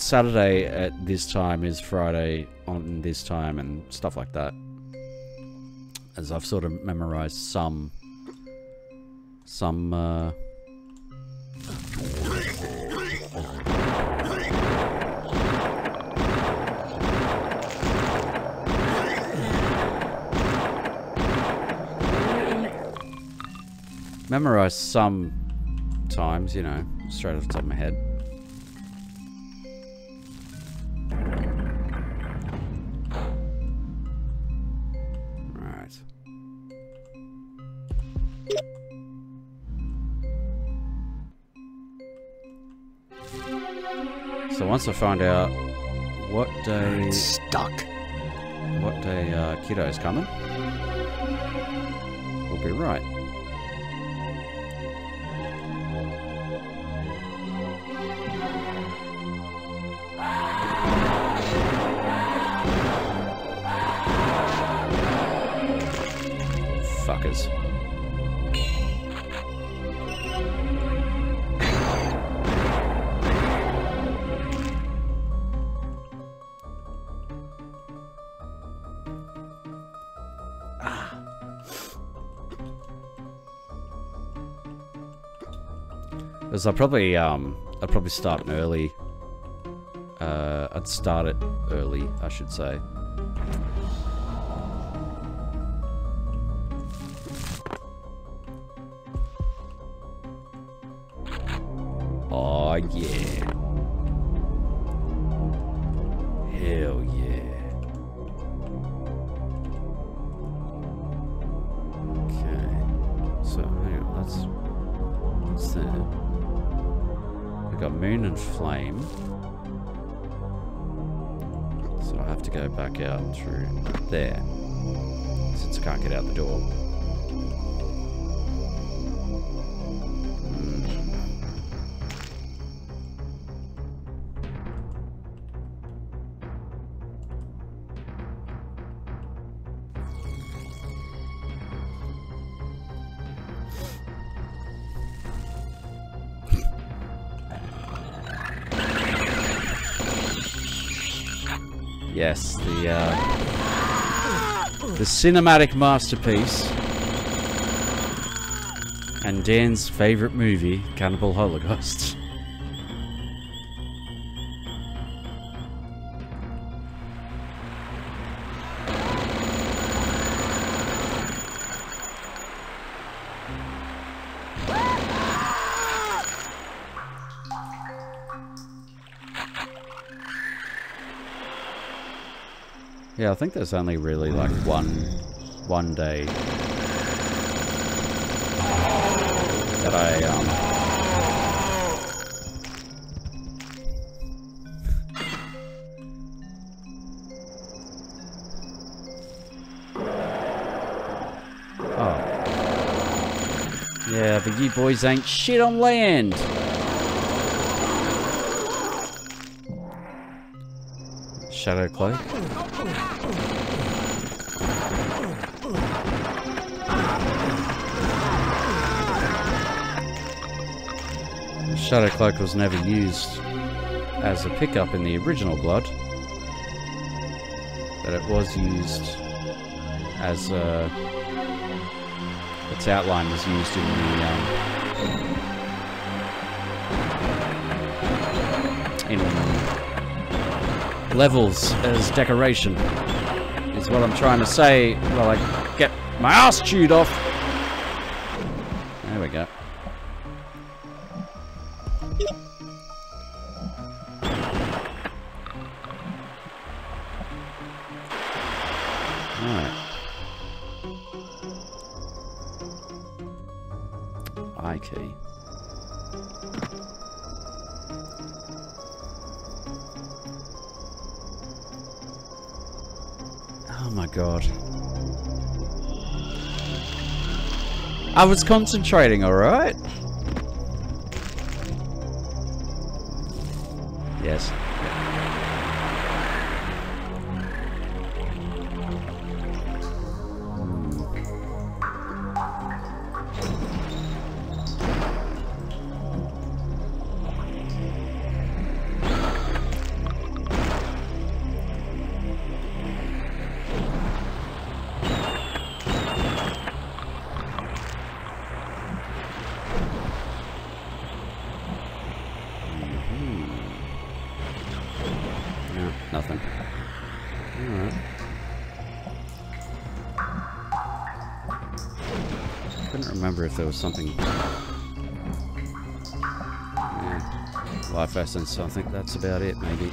Saturday at this time is Friday on this time and stuff like that. As I've sort of memorized some memorize sometimes, you know, straight off the top of my head. Right. So once I find out what day... Stuck. What day Kiddo's coming, we'll be right. Fuckers. Ah. Because I'd probably start an early. I'd start it early, I should say. Oh yeah. Hell yeah. Okay. So hang on, that's there. We've got Moon and Flame. So I have to go back out through there. Since I can't get out the door. Yes, the cinematic masterpiece and Dan's favourite movie, Cannibal Holocaust. Yeah, I think there's only really like one day that I Oh. Yeah, but you boys ain't shit on land. Shadow Clay. Shadow Cloak was never used as a pickup in the original Blood, but it was used as a... its outline was used in the in levels as decoration, is what I'm trying to say while I get my ass chewed off. There we go. I was concentrating, alright? Yes. There was something. Yeah. Life essence, I think that's about it, maybe.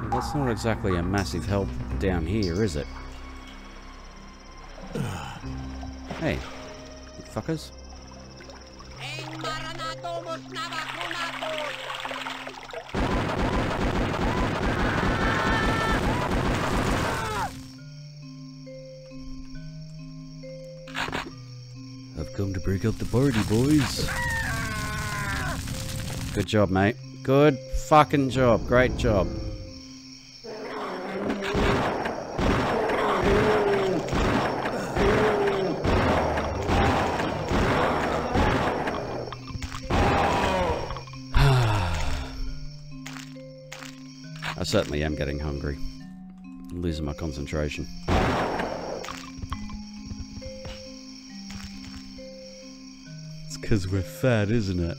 Well, that's not exactly a massive help down here, is it? Hey, you fuckers. Break up the party, boys. Good job, mate. Good fucking job. Great job. I certainly am getting hungry. I'm losing my concentration. Because we're fat, isn't it?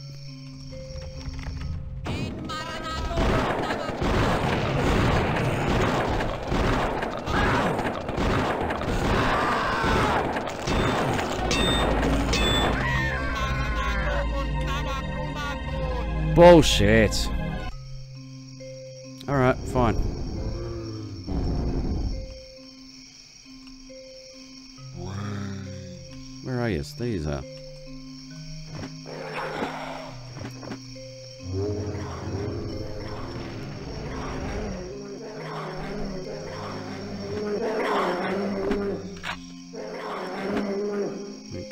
Bullshit. All right, fine. Where are you? These are.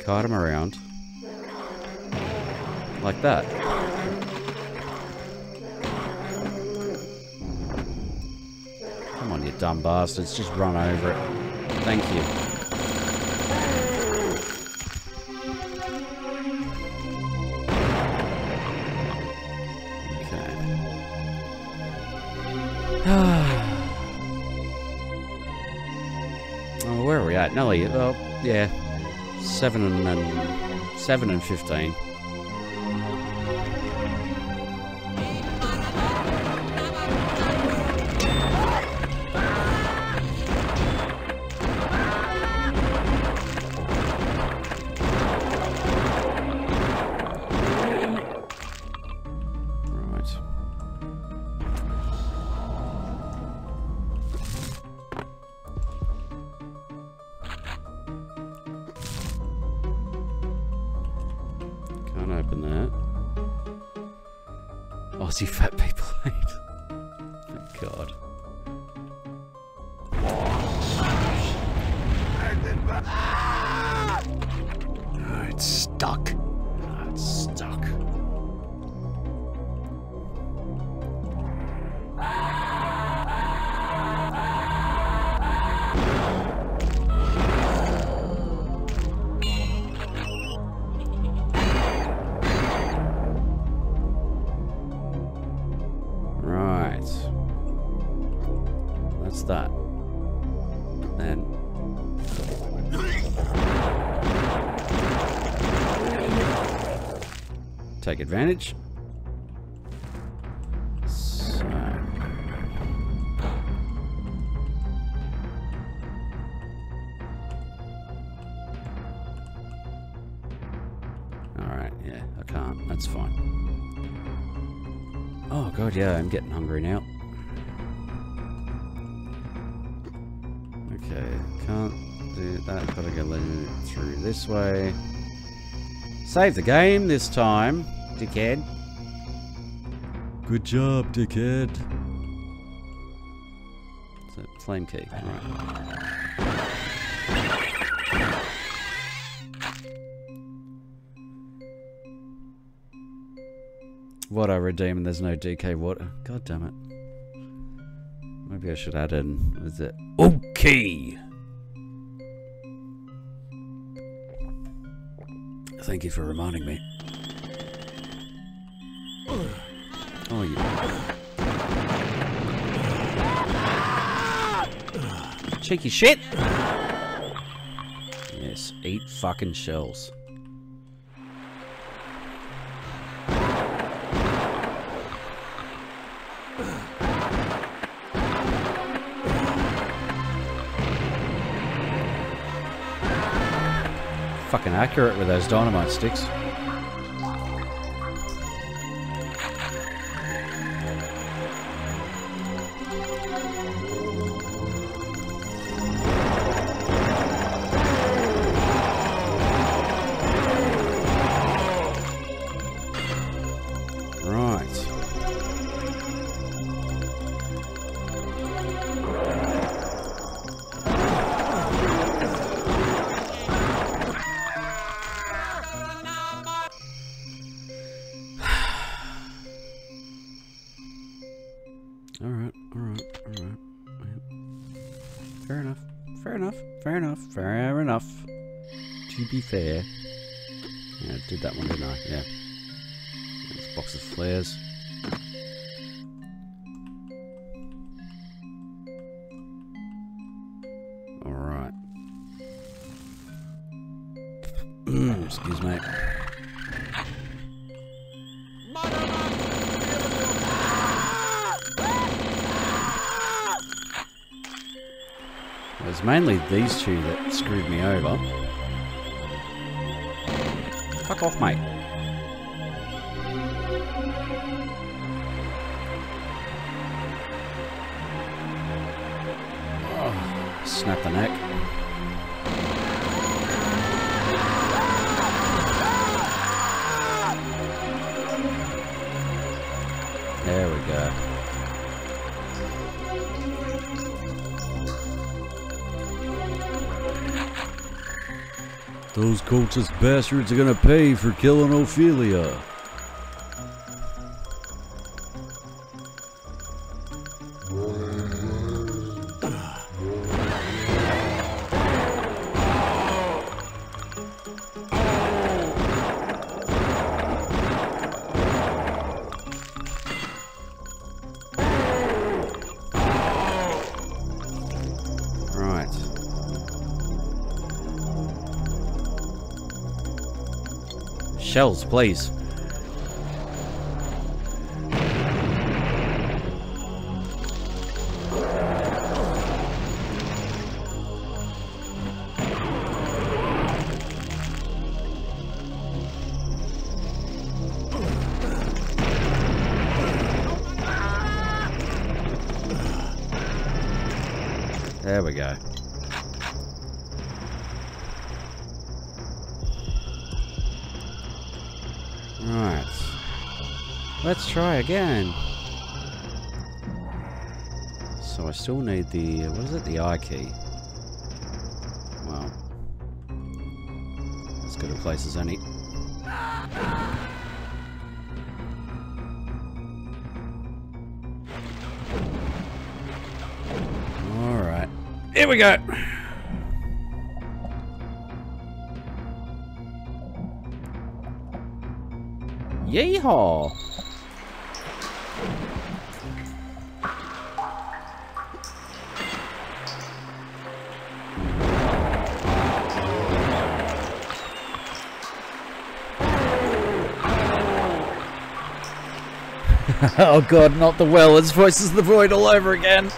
Cart him around like that. Come on, you dumb bastards, just run over it. Thank you. Okay. Oh, where are we at? Nelly, oh, yeah. 7 and 15. then. Take advantage. So. Alright, yeah, I can't. That's fine. Oh god, yeah, I'm getting hungry now. Can't do that, gotta go through this way. Save the game this time, dickhead. Good job, dickhead. It's a flame key, alright. What I redeem and there's no DK water. God damn it. Maybe I should add in, what is it? Okay! Thank you for reminding me. Oh, you. Cheeky shit! Yes, eat fucking shells. Fucking accurate with those dynamite sticks. Fair. Yeah, I did that one, didn't I? Yeah. There's a box of flares. Alright. Excuse me. It was mainly these two that screwed me over. Fuck off, mate. Oh, snap the neck. There we go. Those cultist bastards are gonna pay for killing Ophelia. Shells, please. There we go. Let's try again. So I still need the, what is it, the I key? Well, as good a place as any. Alright, here we go! Yeehaw! Oh god, not the well, it's Voices of the Void all over again.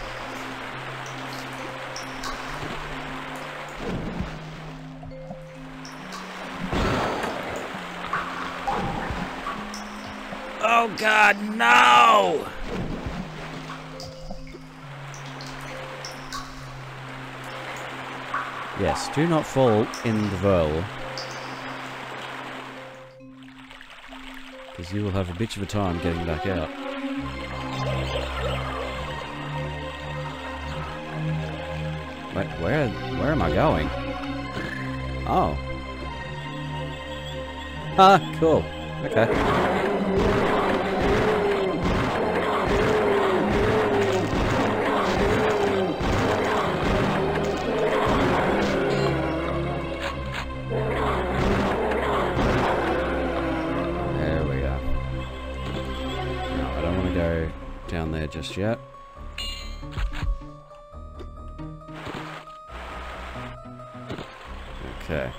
Oh god, no! Yes, do not fall in the well, because you will have a bitch of a time getting back out. Wait, where am I going? Oh. Ah, cool. Okay. Just yet. Okay.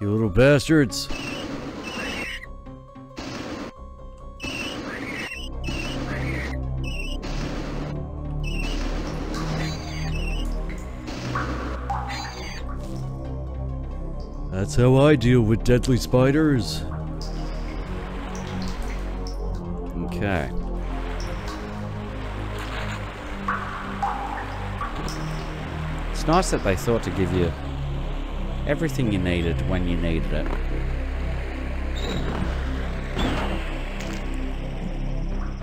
You little bastards. That's how I deal with deadly spiders. Okay. It's nice that they thought to give you everything you needed when you needed it.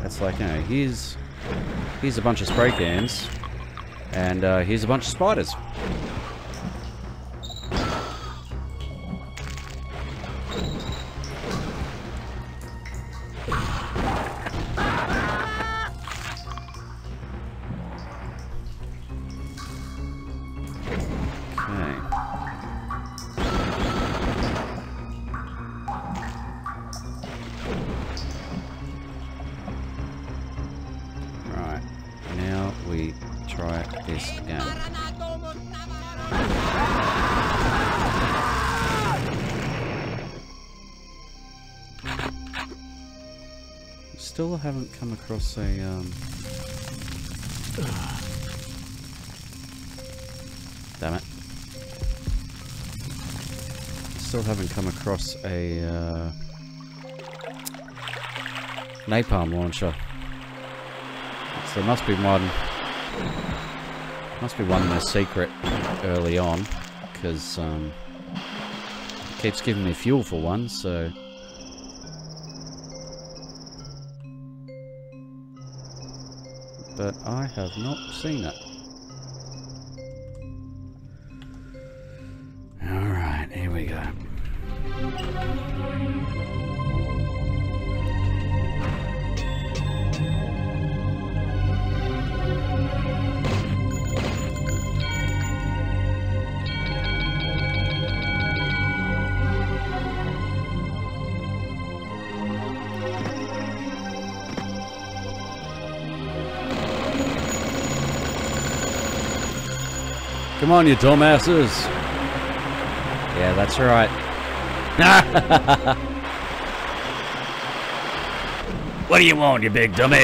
That's like, you know, here's a bunch of spray cans, and here's a bunch of spiders. Haven't come across a damn it. Still haven't come across a napalm launcher. So there must be one. Must be one in the secret early on, because it keeps giving me fuel for one. So. But I have not seen it. Alright, here we go. Come on, you dumbasses! Yeah, that's right. What do you want, you big dummy?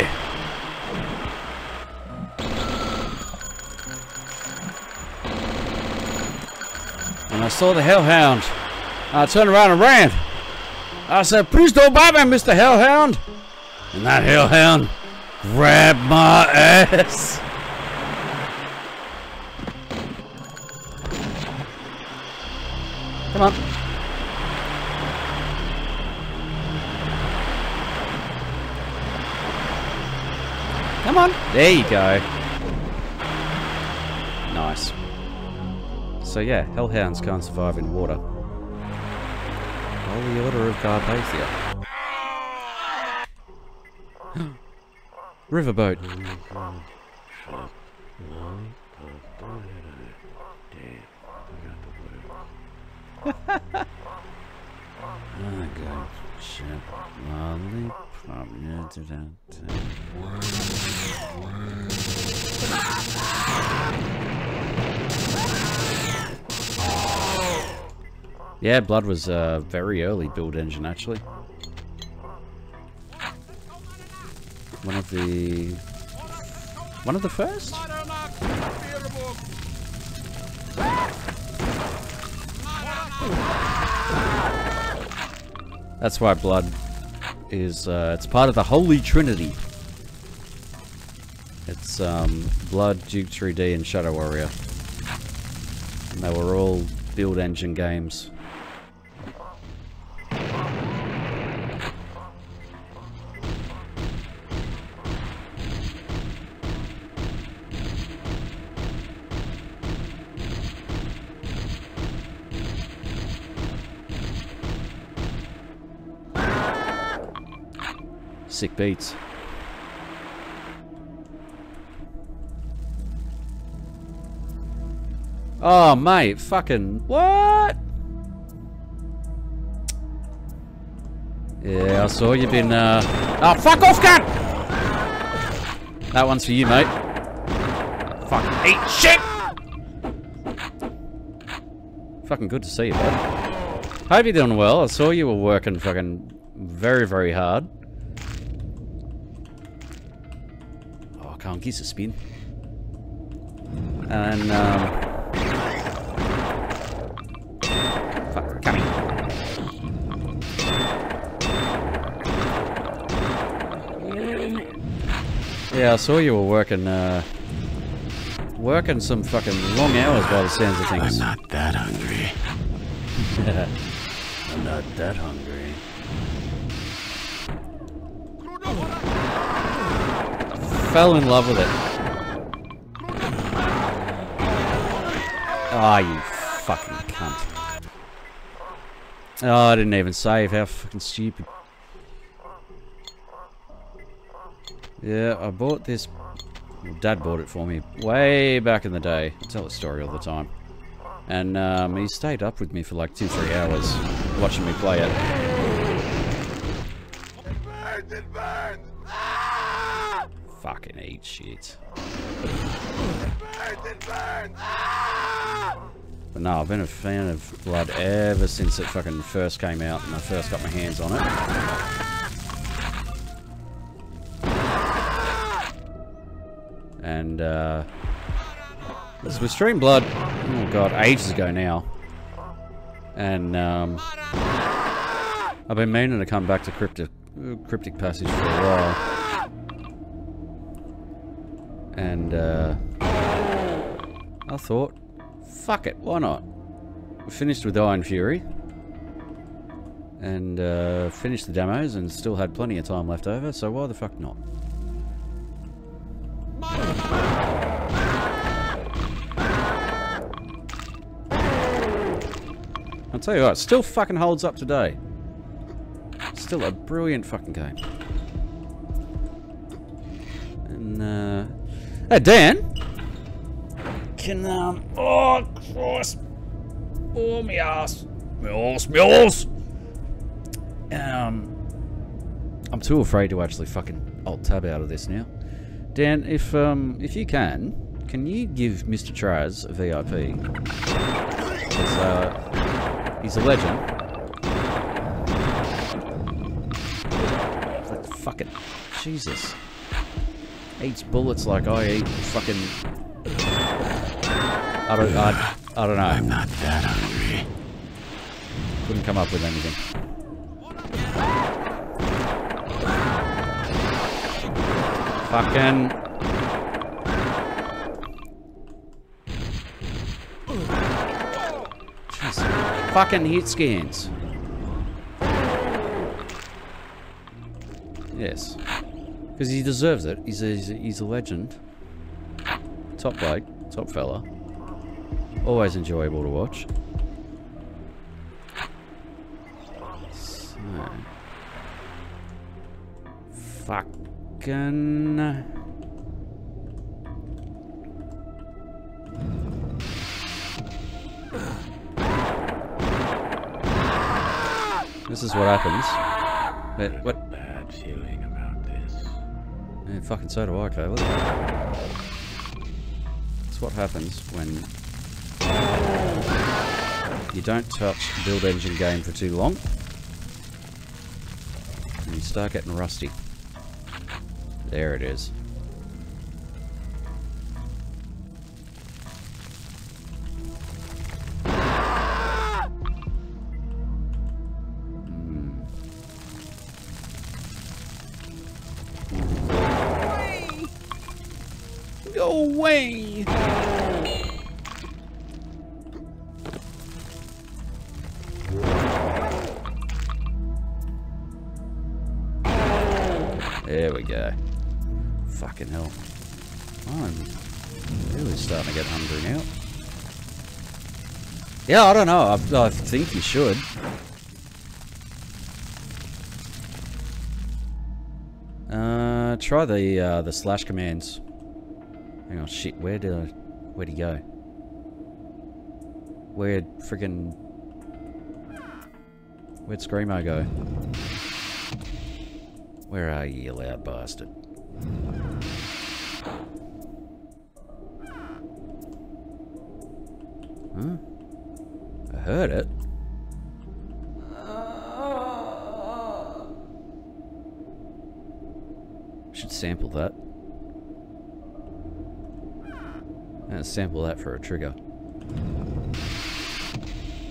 And I saw the hellhound. I turned around and ran. I said, "Please don't bite me, Mr. Hellhound!" And that hellhound grabbed my ass. Come on. Come on. There you go. Nice. So yeah, hellhounds can't survive in water. Holy Order of Carpathia. Riverboat. Oh god, shit. Lovely problem. Yeah, Blood was a very early build engine, actually. One of the first? That's why Blood is, it's part of the Holy Trinity. It's, Blood, Duke 3D, and Shadow Warrior. And they were all build engine games. Sick beats. Oh mate, fucking what? Yeah, I saw you've been oh fuck off, cat! That one's for you, mate. Fucking eat shit! Fucking good to see you, bud. Hope you're doing well. I saw you were working fucking very, very hard. He's a spin. And, fuck, come here. Yeah, I saw you were working, working some fucking long hours by the sounds of things. I'm not that hungry. I'm not that hungry. Fell in love with it. Ah, oh, you fucking cunt. Oh, I didn't even save. How fucking stupid. Yeah, I bought this. Well, Dad bought it for me way back in the day. I tell the story all the time. And he stayed up with me for like 2-3 hours watching me play it. It burns, it burns. Fucking eat shit. But no, I've been a fan of Blood ever since it fucking first came out and I first got my hands on it. And we streamed Blood, oh god, ages ago now. And I've been meaning to come back to Cryptic Passage for a while. And I thought, fuck it, why not? We finished with Ion Fury and finished the demos and still had plenty of time left over, so why the fuck not? I'll tell you what, it still fucking holds up today. Still a brilliant fucking game. And hey, Dan! Can, oh, Christ! Oh, my ass! My ass, my ass! I'm too afraid to actually fucking alt-tab out of this now. Dan, if you can you give Mr. Traz a VIP? Because, he's a legend. Like, fuck it. Jesus. Eats bullets like I eat fucking. I don't know. I'm not that hungry. Couldn't come up with anything. Fucking. Jeez. Fucking hit scans. Yes. Because he deserves it. He's a legend. Top bloke, top fella. Always enjoyable to watch. So. Fucking. This is what happens. Wait, what? I have a bad feeling about this. Yeah, fucking so do I, Clay. That's what happens when you don't touch build engine game for too long. And you start getting rusty. There it is. Way. There we go. Fucking hell. I'm really starting to get hungry now. Yeah, I don't know. I think you should. Try the slash commands. Hang on, shit, where'd he go? Where'd Screamo go? Where are you, you loud bastard? Huh? I heard it. Should sample that. And sample that for a trigger.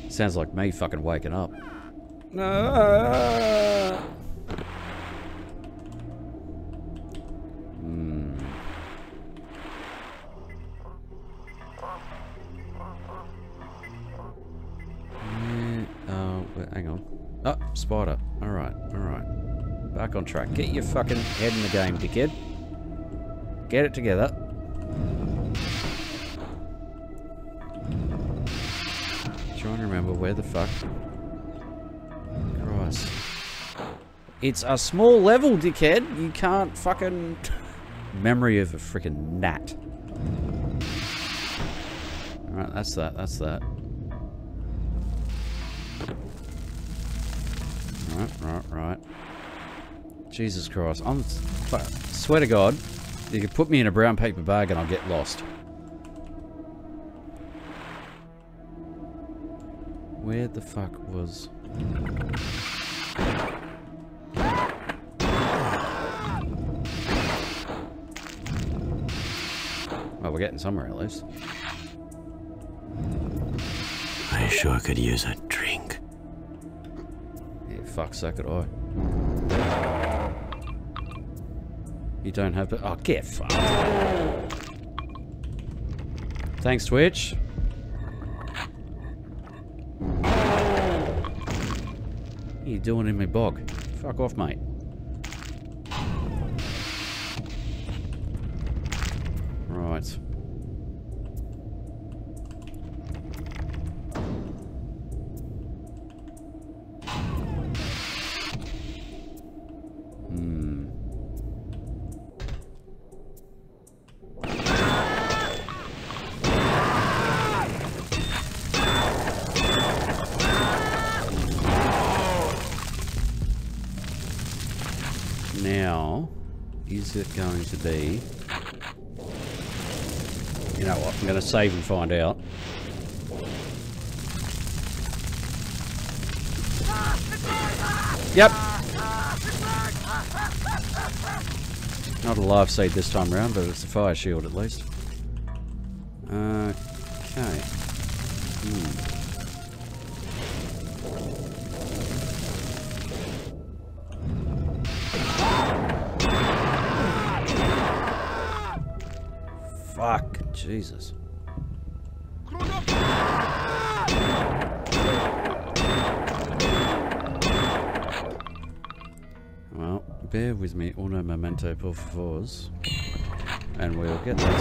Sounds like me fucking waking up. Hang on. Oh, spider. Alright, alright. Back on track. Get your fucking head in the game, dickhead. Get it together. Remember where the fuck. Christ. It's a small level, dickhead. You can't fucking. Memory of a freaking gnat. Alright, that's that. That's that. Right, right, right. Jesus Christ. I'm. I swear to God, you could put me in a brown paper bag and I'll get lost. Where the fuck was... Well, we're getting somewhere at least. I sure could use a drink. Yeah, fuck, so could I. You don't have to... Oh, get fucked. Thanks, Twitch. What are you doing in my bog? Fuck off, mate. Right. Hmm. Is it going to be... You know what, I'm going to save and find out. Yep! Not a live seed this time around, but it's a fire shield at least. Okay. Hmm. Fuck, Jesus. Well, bear with me, uno momento, por favor. And we'll get that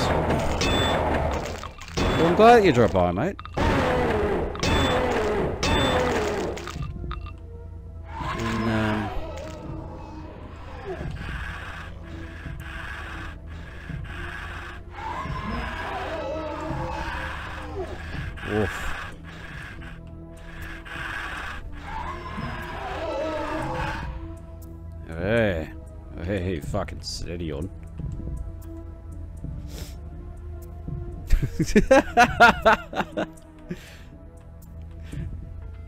sorted. Well, I'm glad you dropped by, mate. And, oof. Hey, fucking steady on.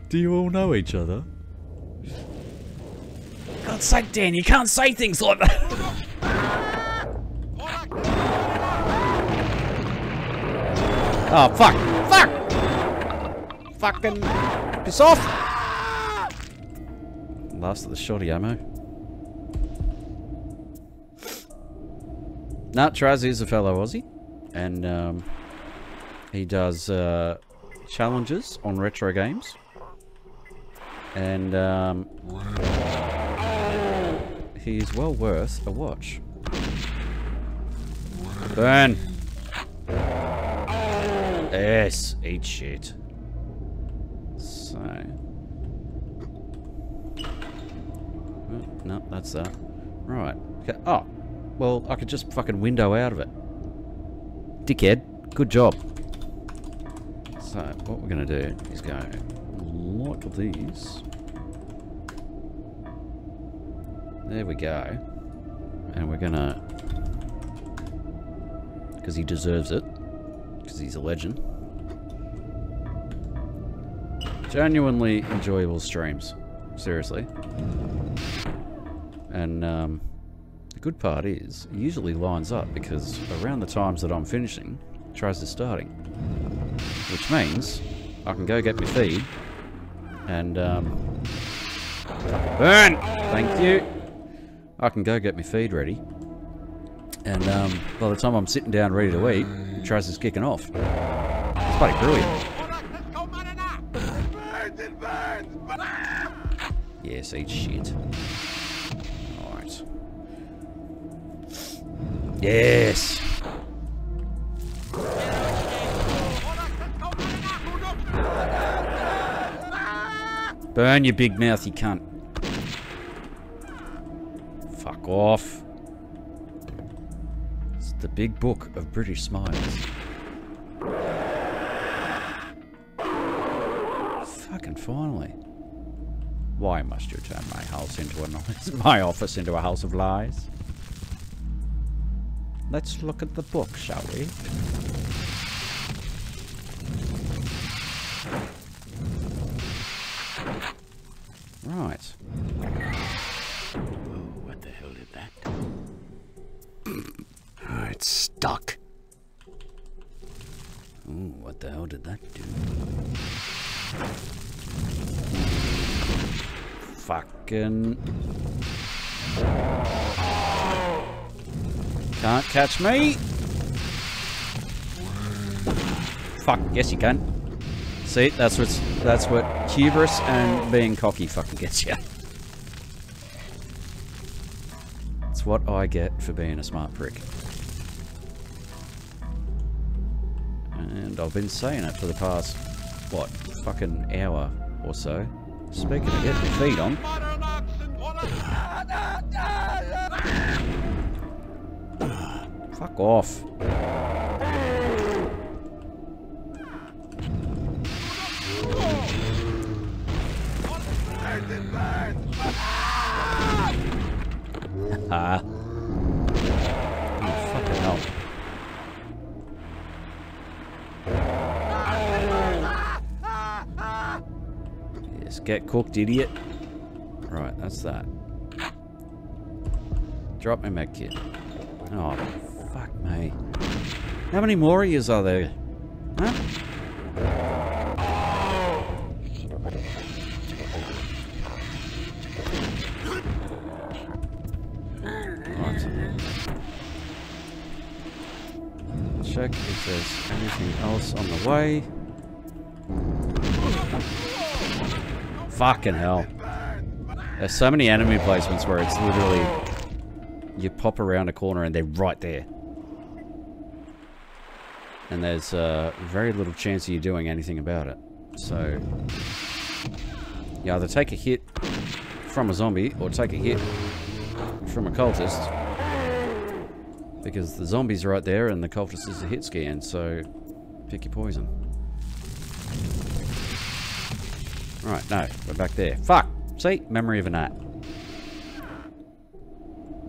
Do you all know each other? God's sake, Dan, you can't say things like that! Oh, fuck! Fuck! Fucking piss off! Last of the shoddy ammo. Nah, Traz is a fellow Aussie. And, he does, challenges on retro games. And, he's well worth a watch. Burn! Yes, eat shit. So... Oh, no, that's that. Right. Okay. Oh, well, I could just fucking window out of it. Dickhead. Good job. So, what we're gonna do is go like these. There we go. And we're gonna... Because he deserves it. Because he's a legend. Genuinely enjoyable streams. Seriously. And the good part is, it usually lines up because around the times that I'm finishing, Traz is starting. Which means I can go get my feed and burn! Thank you! I can go get my feed ready. And by the time I'm sitting down ready to eat, Traz is kicking off. It's bloody brilliant. Yes, eat shit. Alright. Yes! Burn, you big mouthy cunt. Fuck off. The big book of British smiles. Fucking finally. Why must you turn my house into a my office into a house of lies? Let's look at the book, shall we? Right. Ooh, what the hell did that do? Oh, it's stuck. Ooh, what the hell did that do? Fucking... Can't catch me! Fuck, yes you can. See, that's what hubris and being cocky fucking gets you. It's what I get for being a smart prick. And I've been saying it for the past, what, fucking hour or so. Speaking of getting your feet on. Fuck off. Ah. Oh, fucking hell. Get cooked, idiot. Right, that's that. Drop my med kit. Oh, fuck me. How many more of yous are there? Huh? Right. Check if there's anything else on the way. Fucking hell. There's so many enemy placements where it's literally... You pop around a corner and they're right there. And there's very little chance of you doing anything about it. So... You either take a hit from a zombie or take a hit from a cultist. Because the zombie's right there and the cultist is a hit scan, so... Pick your poison. Right, no, we're back there. Fuck! See? Memory of an art.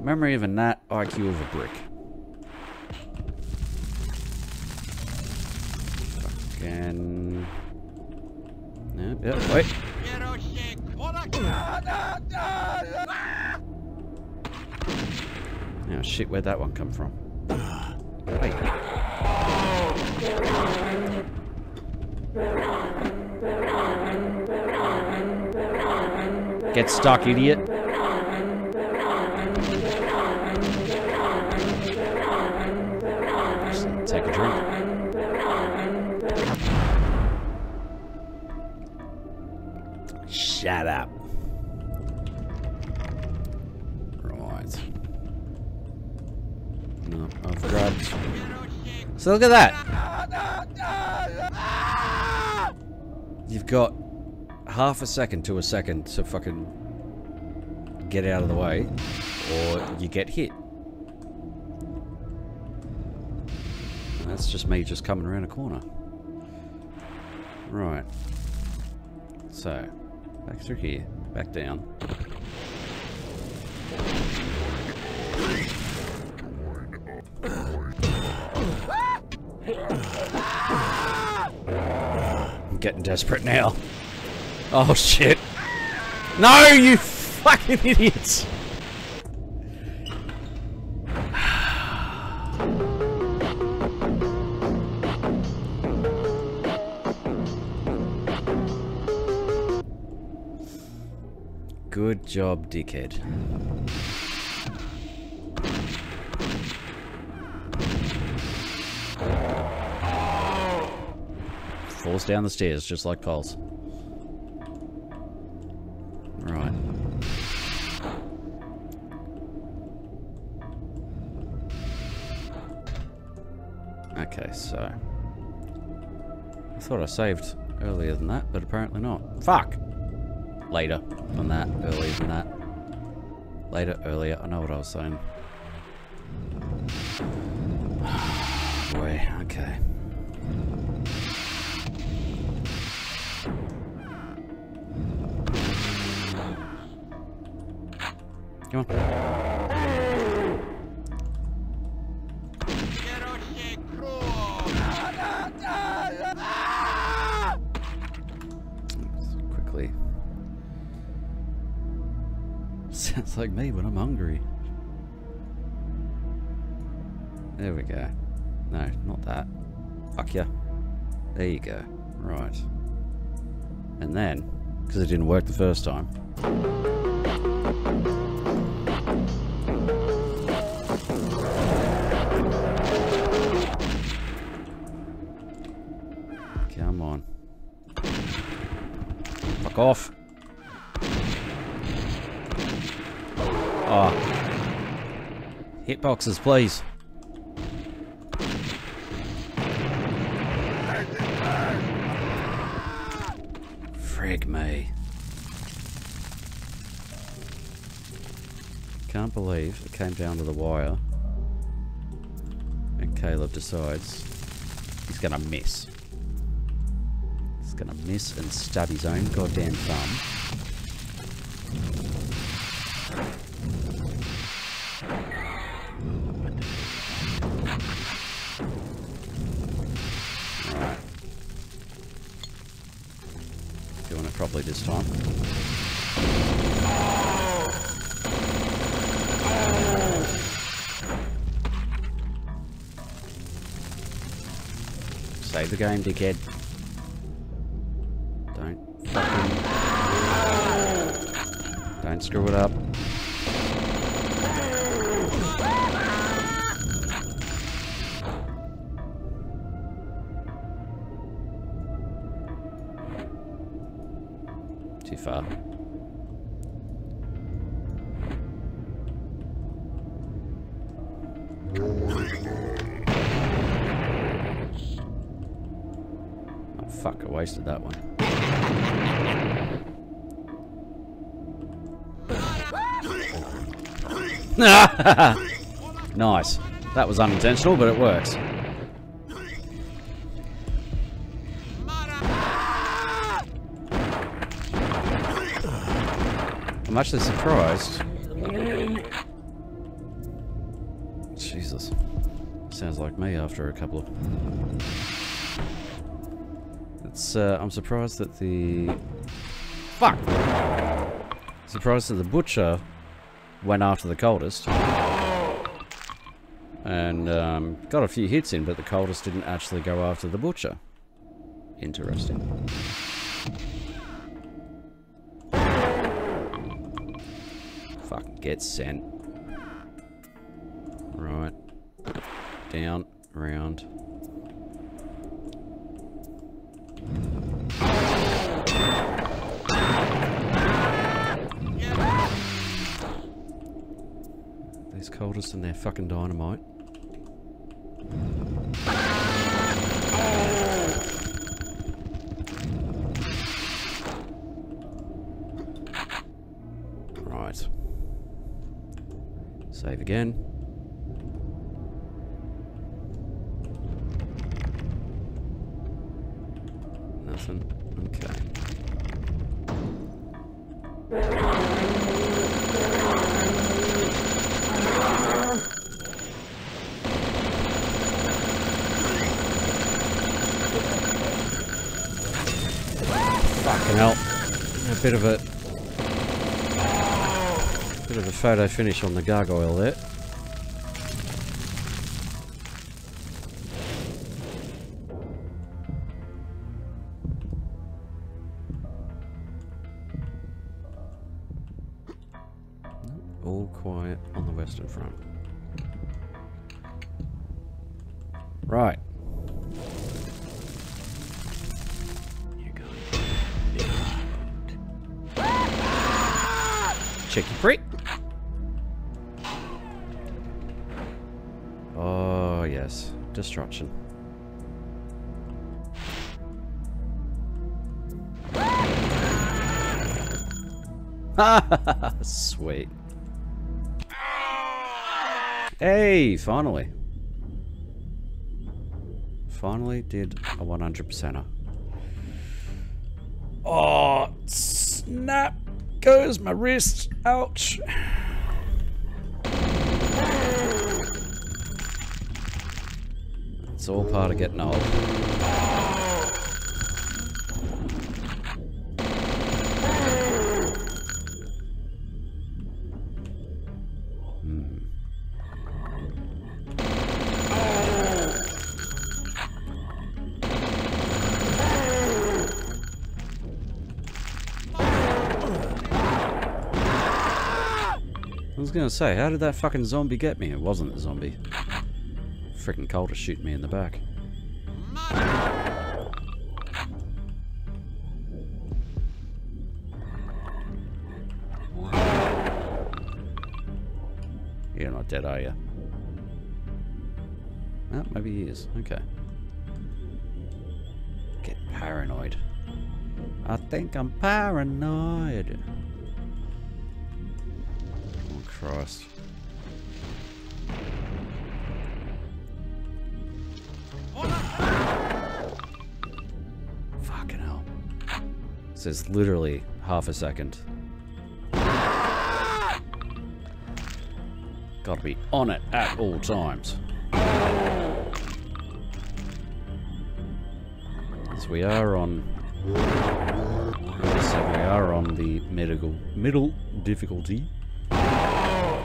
Memory of a knot, IQ of a brick. Fucking... Yep, yep, wait. Oh shit, where'd that one come from? Wait. Get stuck, idiot. Just take a drink. Shut up. Right. No, I've grabbed. So look at that. You've got half a second to a second to fucking get out of the way, or you get hit. And that's just me just coming around a corner. Right. So, back through here, back down. I'm getting desperate now. Oh shit. No, you fucking idiots! Good job, dickhead. Falls down the stairs just like Coles. Right. Okay, so I thought I saved earlier than that, but apparently not. Fuck! Later than that, earlier than that. Later, earlier, I know what I was saying. Boy, okay. Come on. Quickly. Sounds like me when I'm hungry. There we go. No, not that. Fuck ya. There you go. Right. And then, because it didn't work the first time. Come on. Fuck off. Oh. Hitboxes, please. Frig me. Can't believe it came down to the wire and Caleb decides he's gonna miss. He's gonna miss and stab his own goddamn thumb. Alright. Doing it properly this time. Save the game, dickhead. Don't fucking... Don't screw it up. Too far. Fuck, I wasted that one. Nice. That was unintentional, but it works. I'm actually surprised sounds like me after a couple of... It's, I'm surprised that the... Fuck! Surprised that the butcher went after the coldest. And, got a few hits in, but the coldest didn't actually go after the butcher. Interesting. Fuck, get sent. Right. Down, round. These coldest and their fucking dynamite. Right. Save again. Bit of a photo finish on the gargoyle there. All quiet on the western front. Right. Check your prick. Oh, yes. Destruction. Sweet. Hey, finally. Finally did a 100%er. Oh, snap. Goes my wrist. Ouch. It's all part of getting old. I was gonna say, how did that fucking zombie get me? It wasn't a zombie. Freaking cold to shoot me in the back. You're not dead, are you? Well, maybe he is. Okay. Get paranoid. I think I'm paranoid. Christ. Fucking hell. This is literally half a second. Gotta be on it at all times. As we are on... So we are on the middle difficulty.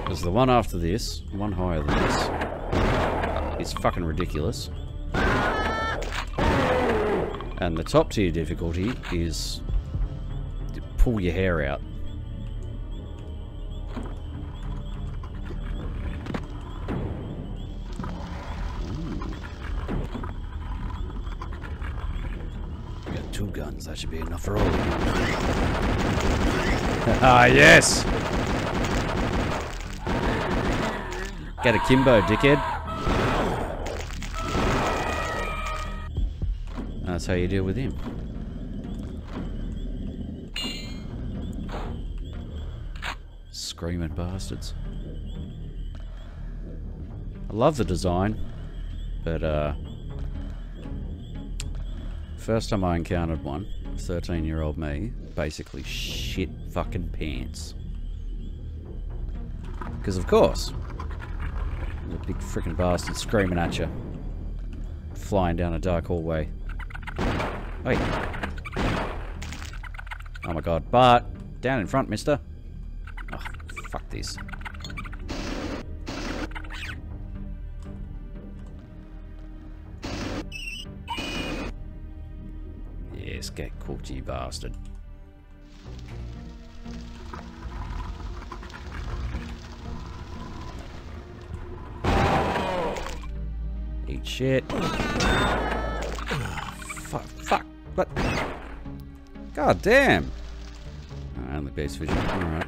Because the one after this, one higher than this, is fucking ridiculous. And the top tier difficulty is to pull your hair out. We got two guns, that should be enough for all. Ah, yes! Get a Kimbo, dickhead. That's how you deal with him. Screaming bastards. I love the design, but first time I encountered one, 13-year-old me, basically shit fucking pants. Because of course. There's a big frickin' bastard screaming at you. Flying down a dark hallway. Hey. Oh my god, Bart! Down in front, mister! Oh, fuck this. Yes, get caught, you bastard. Eat shit. Fuck, fuck, what? God damn! Oh, only base vision, alright.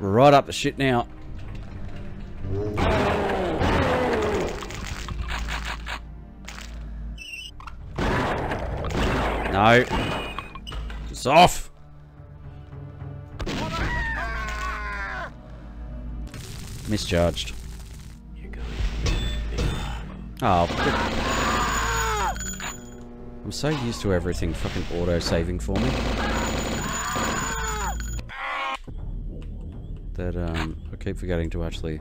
We're right up the shit now. No. It's off. Misjudged. Oh. I'm so used to everything fucking auto-saving for me. That, I keep forgetting to actually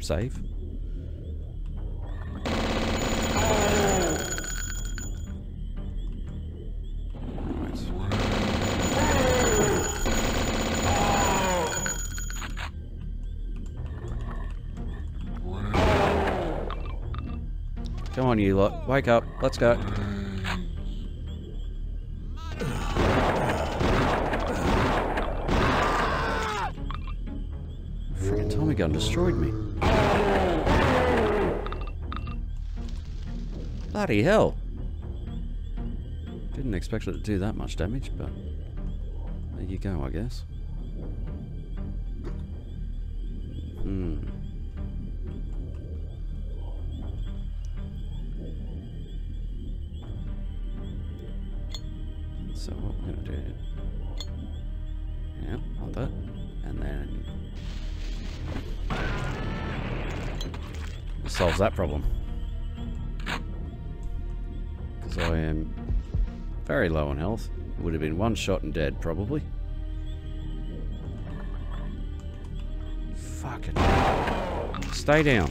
save. Come on, you lot. Wake up. Let's go. Freaking Tommy gun destroyed me. Bloody hell. Didn't expect it to do that much damage, but there you go, I guess. Hmm. So what we're gonna do? Yeah, like that, and then it solves that problem. Because I am very low on health. It would have been one shot and dead, probably. Fuck it! Stay down.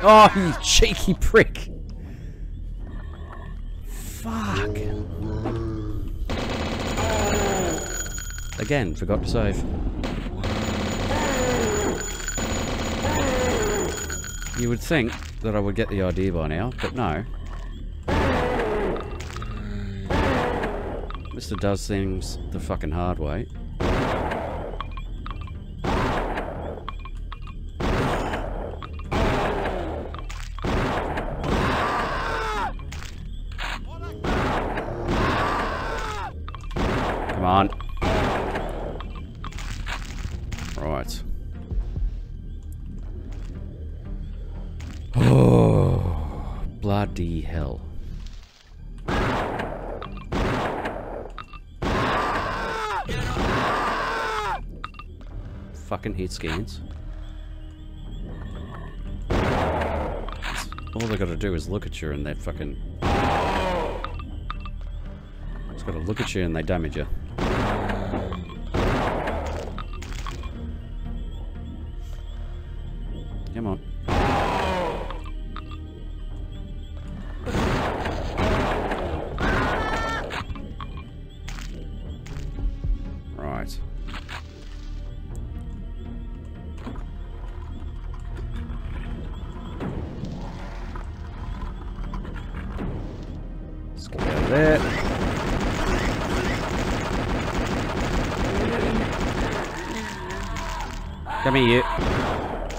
Oh, you cheeky prick! Fuck! Again, forgot to save. You would think that I would get the idea by now, but no. Mister does things the fucking hard way. Hell. Fucking hate scans. All they gotta do is look at you and they fucking... Just gotta look at you and they damage you. Come on. Come here, you.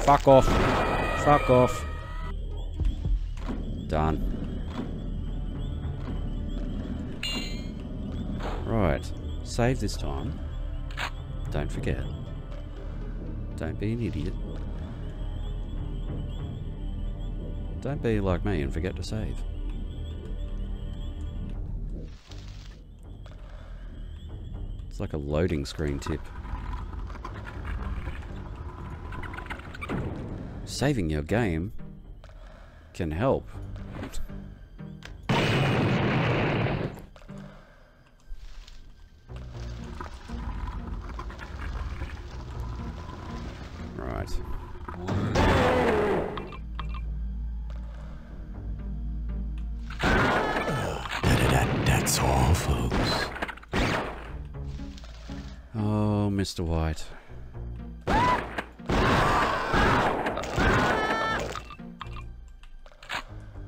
Fuck off. Fuck off. Done. Right. Save this time. Don't forget. Don't be an idiot. Don't be like me and forget to save. It's like a loading screen tip. Saving your game can help. Mr. White.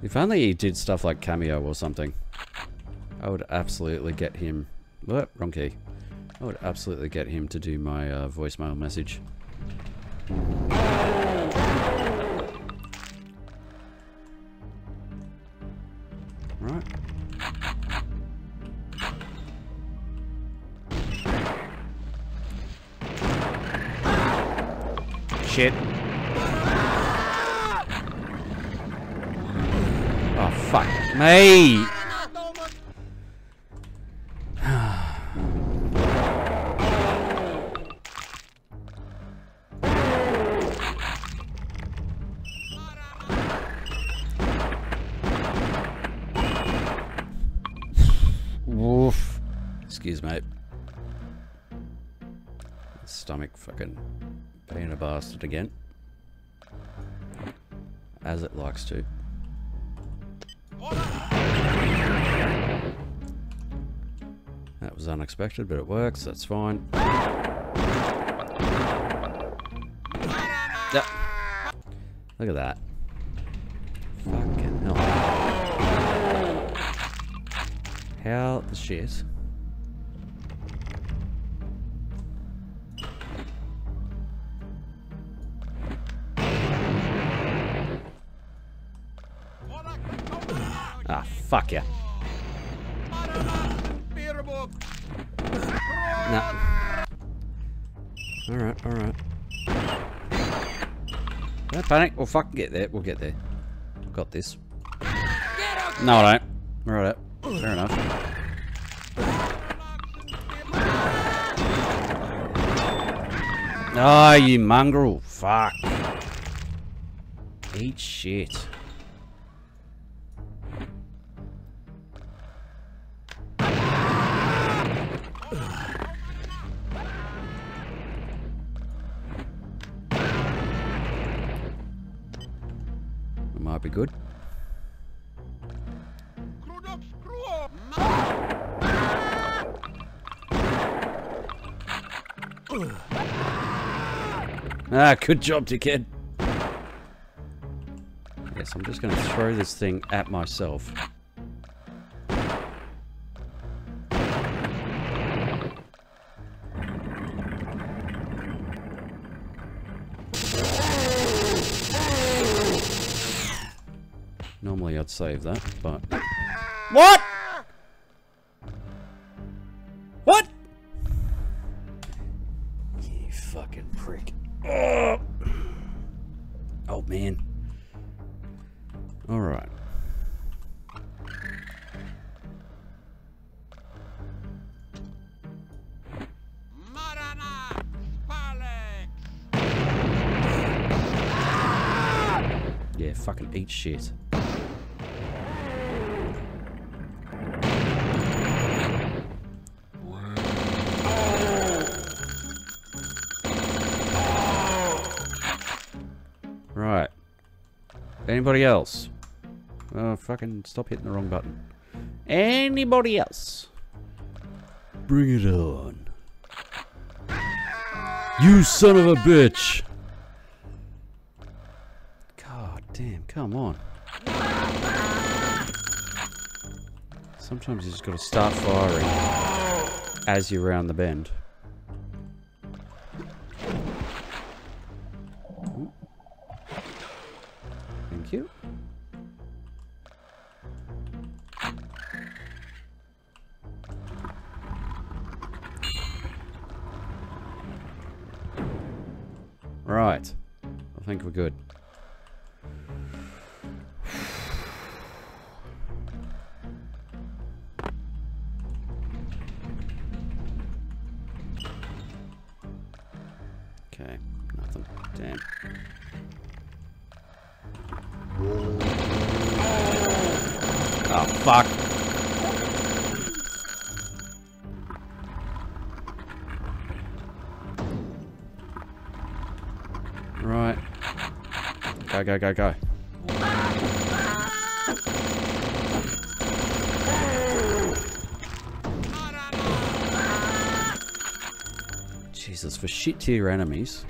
If only he did stuff like Cameo or something. I would absolutely get him. Oh, wrong key. I would absolutely get him to do my voicemail message. Right. Shit. Oh, fuck me. Woof. Excuse me. Stomach fucking... being a bastard again, as it likes to. That was unexpected, but it works. That's fine. Yep. Look at that. Fucking hell. How the shit? Fuck yeah. Nah. Alright, alright. Don't panic. We'll fucking get there. We'll get there. Got this. No, I don't. Right up. Fair enough. Oh, you mongrel. Fuck. Eat shit. Might be good. Ah, good job, dickhead. I guess I'm just going to throw this thing at myself. Normally I'd save that, but... What?! What?! You fucking prick. Oh, old man. Alright. Yeah, fucking eat shit. Anybody else? Oh, fucking stop hitting the wrong button. Anybody else? Bring it on. You son of a bitch! God damn, come on. Sometimes you just gotta start firing as you're around the bend. You. Right. I think we're good. Okay, nothing. Damn. Oh, fuck. Right. Go, go, go, go. Jesus, for shit tier enemies.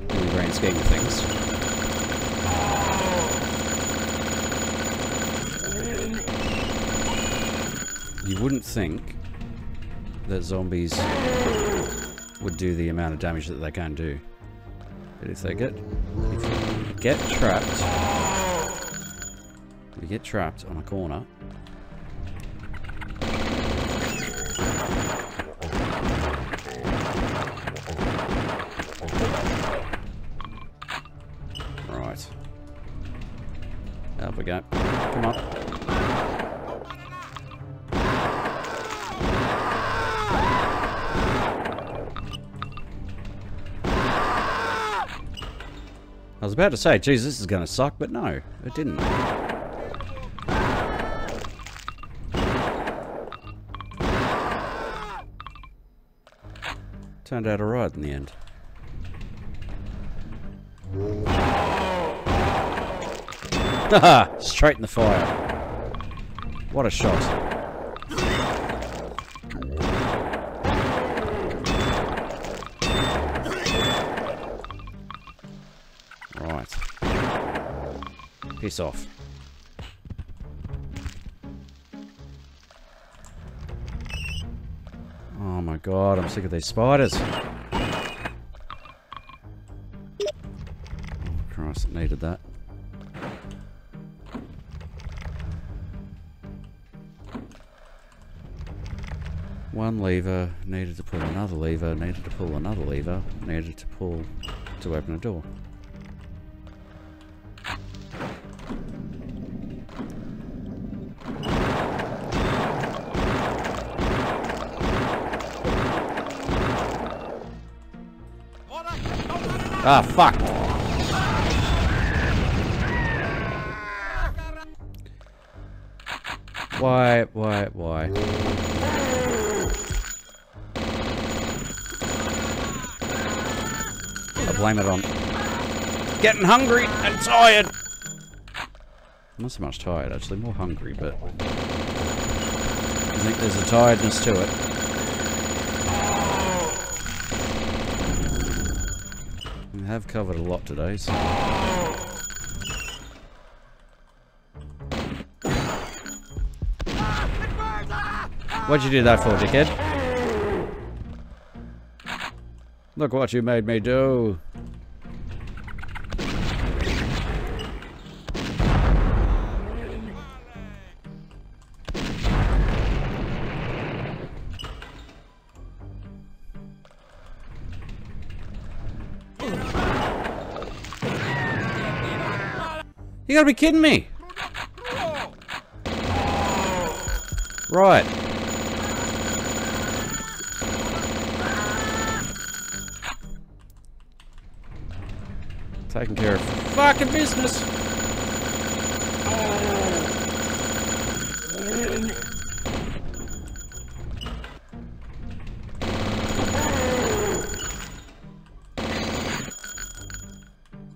In the grand scheme of things. You wouldn't think that zombies would do the amount of damage that they can do. But if they get trapped, if you get trapped on a corner, right, up we go, come on. I was about to say, geez, this is gonna suck, but no, it didn't. Turned out alright in the end. Haha! Straight in the fire. What a shot. Piss off. Oh my god, I'm sick of these spiders. Oh Christ, it needed that. One lever, needed to pull another lever, needed to pull another lever, needed to pull to open a door. Ah, fuck! Why? I blame it on getting hungry and tired! Not so much tired, actually, more hungry, but I think there's a tiredness to it. I have covered a lot today, so... What'd you do that for, dickhead? Look what you made me do! You gotta be kidding me! Right. Taking care of fucking business!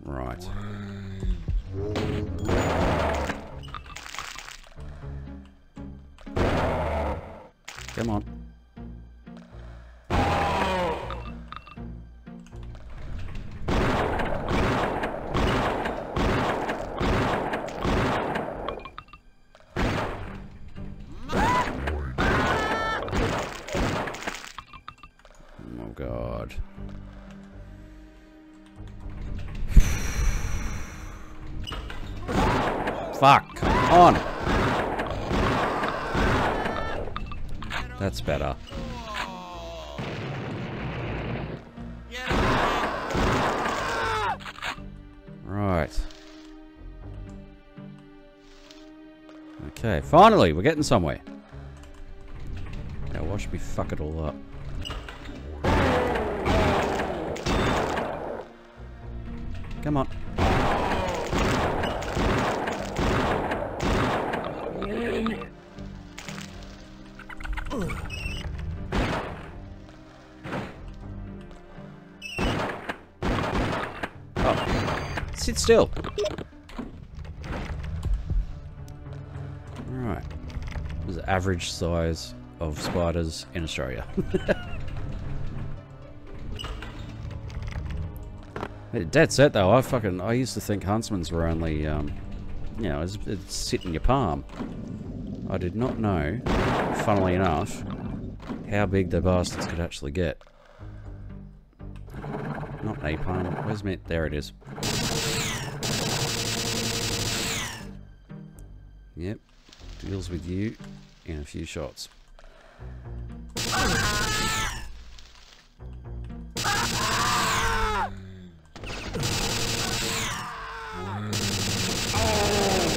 Right. Come on. Oh God. Fuck, come on. That's better. Right. Okay, finally, we're getting somewhere. Now watch me fuck it all up. Come on. Oh. Sit still. Alright. It was the average size of spiders in Australia. Dead set though, I used to think huntsmen's were only, you know, it's sit in your palm. I did not know, funnily enough, how big the bastards could actually get. Not napalm, where's me? There it is. Yep, deals with you in a few shots.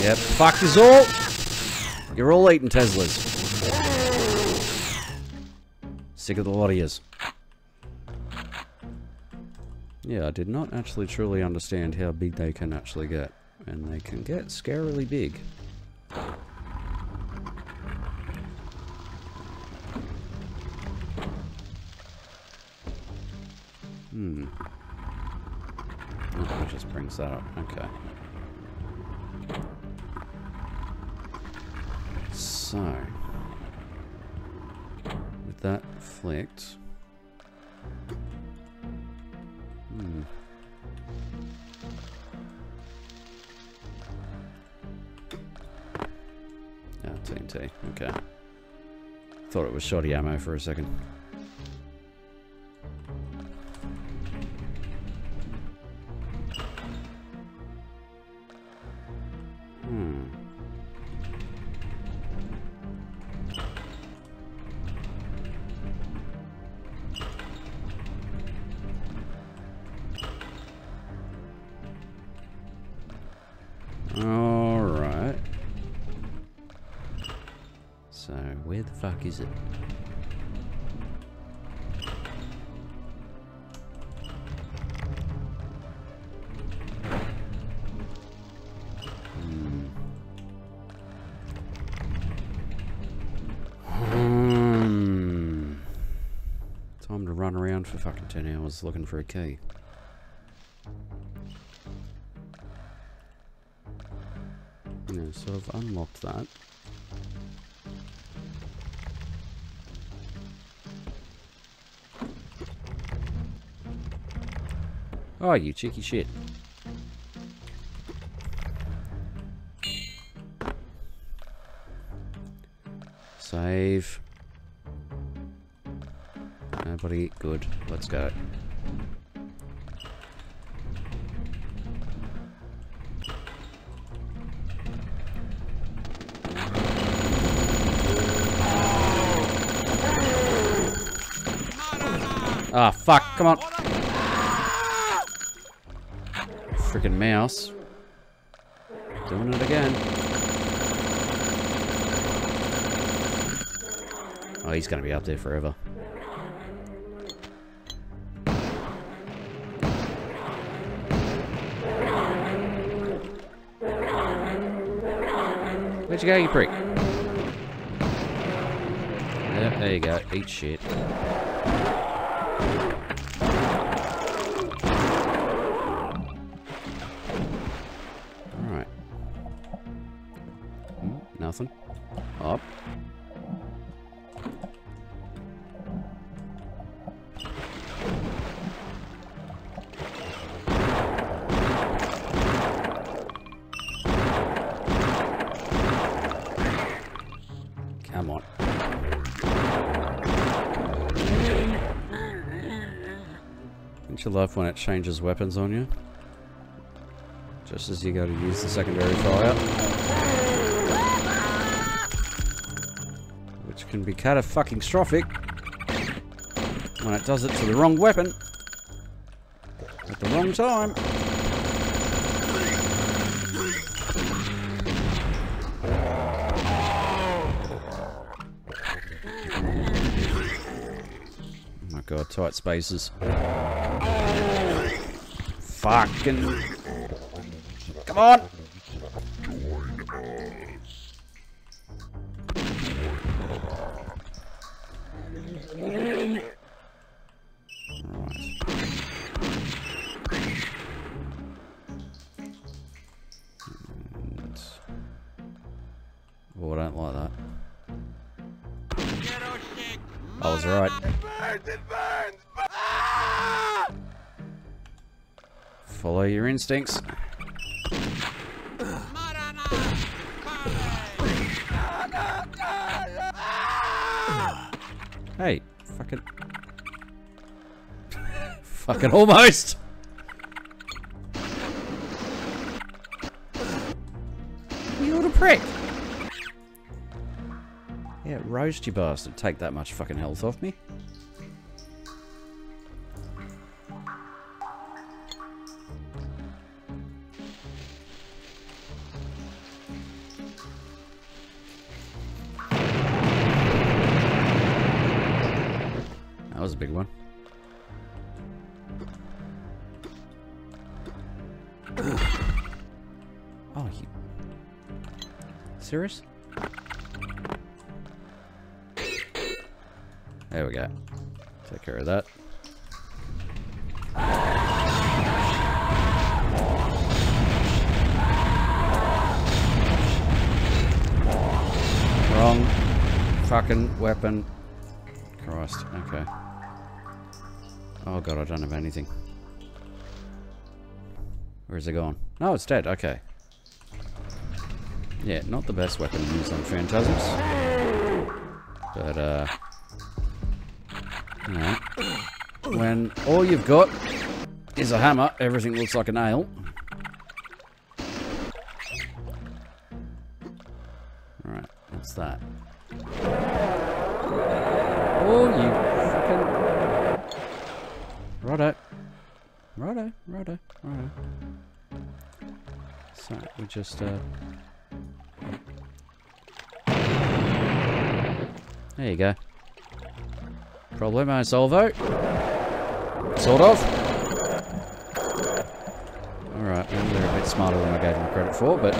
Yep, fuck is all. You're all eating Teslas. Sick of the lot of yous. Yeah, I did not actually truly understand how big they can actually get. And they can get scarily big. Hmm. Oh, that just brings that up. Okay. So, with that flicked, Oh, TNT, okay. Thought it was shoddy ammo for a second. Is it? Time to run around for fucking 10 hours looking for a key. Yeah, so I've unlocked that. Oh, you cheeky shit. Save. Nobody. Good. Let's go. Ah, fuck. Come on. Frickin' mouse. Doing it again. Oh, he's gonna be up there forever. Where'd you go, you prick? Yep, there you go. Eat shit. Up. Come on. Don't you love when it changes weapons on you? Just as you go to use the secondary fire. Can be catastrophic when it does it to the wrong weapon at the wrong time. Oh my god, tight spaces. Fucking Come on! Join us. Join us. Oh, I don't like that. I was right. Follow your instincts. Hey, fucking... fucking almost! You little prick! Yeah, roast you bastard. Take that much fucking health off me. That was a big one. Oh, you... serious? There we go. Take care of that. Wrong fucking weapon. Christ, okay. Oh god, I don't have anything. Where's it gone? No, it's dead, okay. Yeah, not the best weapon to use on phantasms. But, alright. When all you've got is a hammer, everything looks like a nail. Alright, what's that? Oh, you fucking... Righto. Righto, righto, righto. So, we just, there you go. Problemo solvo. Sort of. Alright, well, they're a bit smarter than I gave them credit for, but...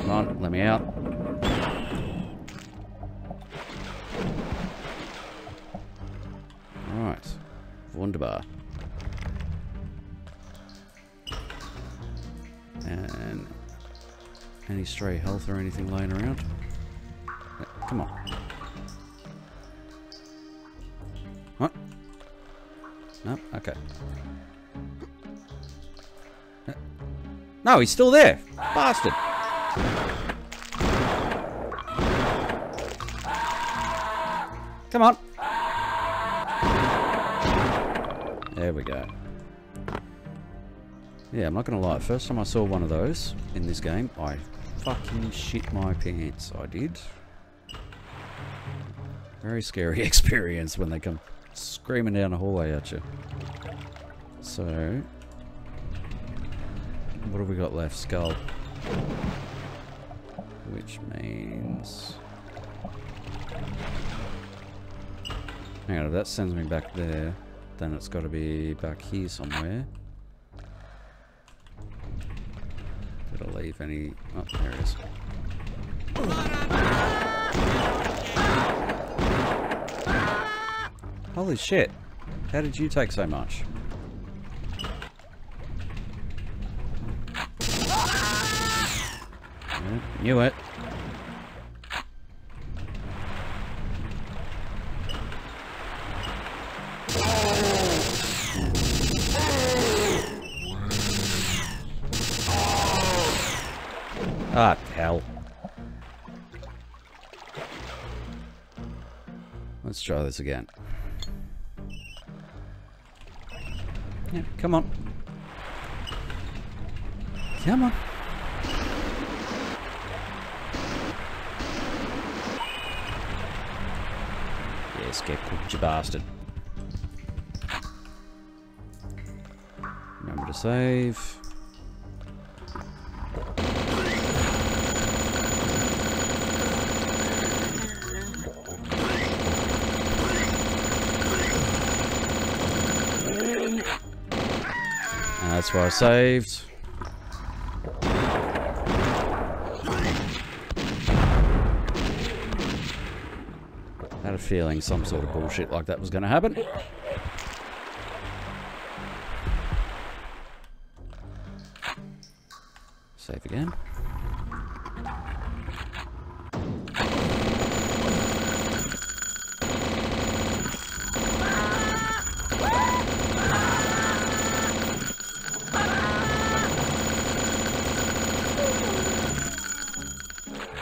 Come on, let me out. Alright. Wunderbar. And... any stray health or anything laying around? Yeah, come on. What? No? Okay. No, he's still there! Bastard! Come on! There we go. Yeah, I'm not gonna lie, first time I saw one of those in this game, I... fucking shit my pants, I did. Very scary experience when they come screaming down the hallway at you. So, what have we got left? Skull. Which means... hang on, if that sends me back there, then it's got to be back here somewhere. Gotta leave any... oh, there it is. Holy shit. How did you take so much? Yeah, knew it. Ah, hell. Let's try this again. Yeah, come on. Come on. Yes, get cooked, you bastard. Remember to save. And that's where I saved. I had a feeling some sort of bullshit like that was going to happen. Save again.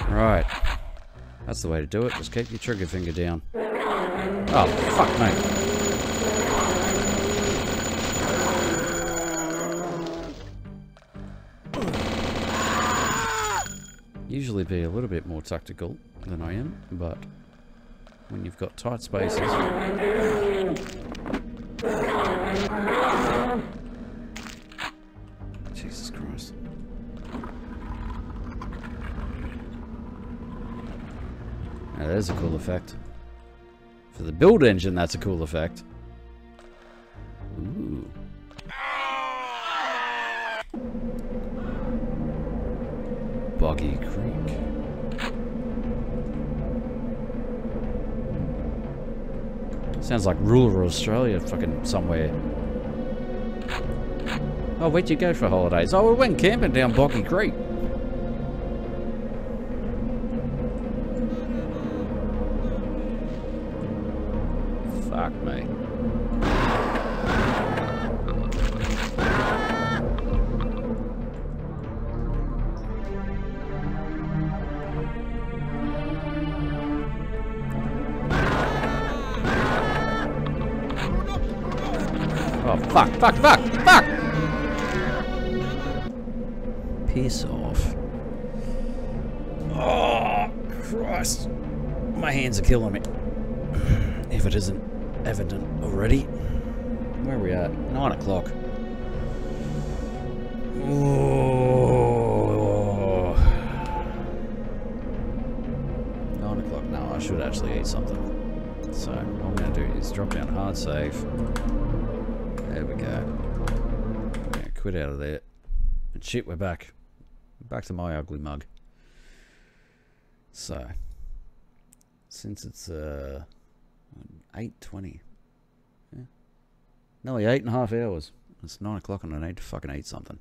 Right. That's the way to do it. Just keep your trigger finger down. Oh, fuck me. Usually be a little bit more tactical than I am, but when you've got tight spaces... Jesus Christ. Now, that is a cool effect. For the build engine, that's a cool effect. Ooh. Boggy Creek. Sounds like rural Australia, fucking somewhere. Oh, where'd you go for holidays? Oh, we went camping down Boggy Creek. Fuck me. Oh, fuck, fuck, fuck, fuck! Piss off. Oh, Christ. My hands are killing me. If it isn't evident already. Where are we at? 9 o'clock. Ooh. 9 o'clock now. I should actually eat something. So what I'm going to do is drop down hard save. There we go. Yeah, quit out of there. And shit, we're back. Back to my ugly mug. So, since it's 8:20. Yeah. Nearly 8.5 hours. It's 9 o'clock and I need to fucking eat something.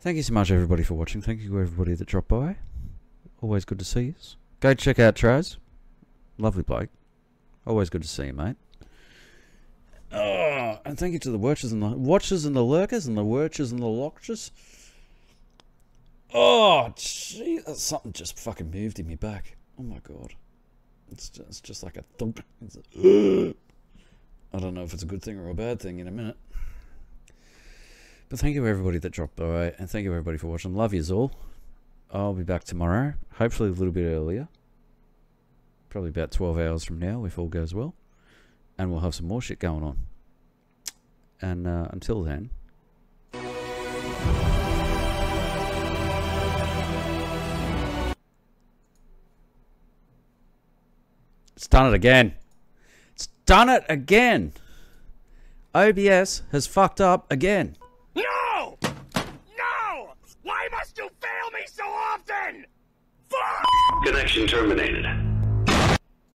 Thank you so much everybody for watching. Thank you to everybody that dropped by. Always good to see you. Go check out Traz. Lovely bloke. Always good to see you, mate. Oh, and thank you to the watchers and the lurkers and the worchers and the lockers. Oh, jeez. Something just fucking moved in me back. Oh my god. It's just like a thump. I don't know if it's a good thing or a bad thing in a minute. But thank you everybody that dropped by, and thank you everybody for watching. Love yous all. I'll be back tomorrow, hopefully a little bit earlier. Probably about 12 hours from now, if all goes well. And we'll have some more shit going on. And until then... It's done it again. It's done it again. OBS has fucked up again. No! No! Why must you fail me so often? Fuck! Connection terminated.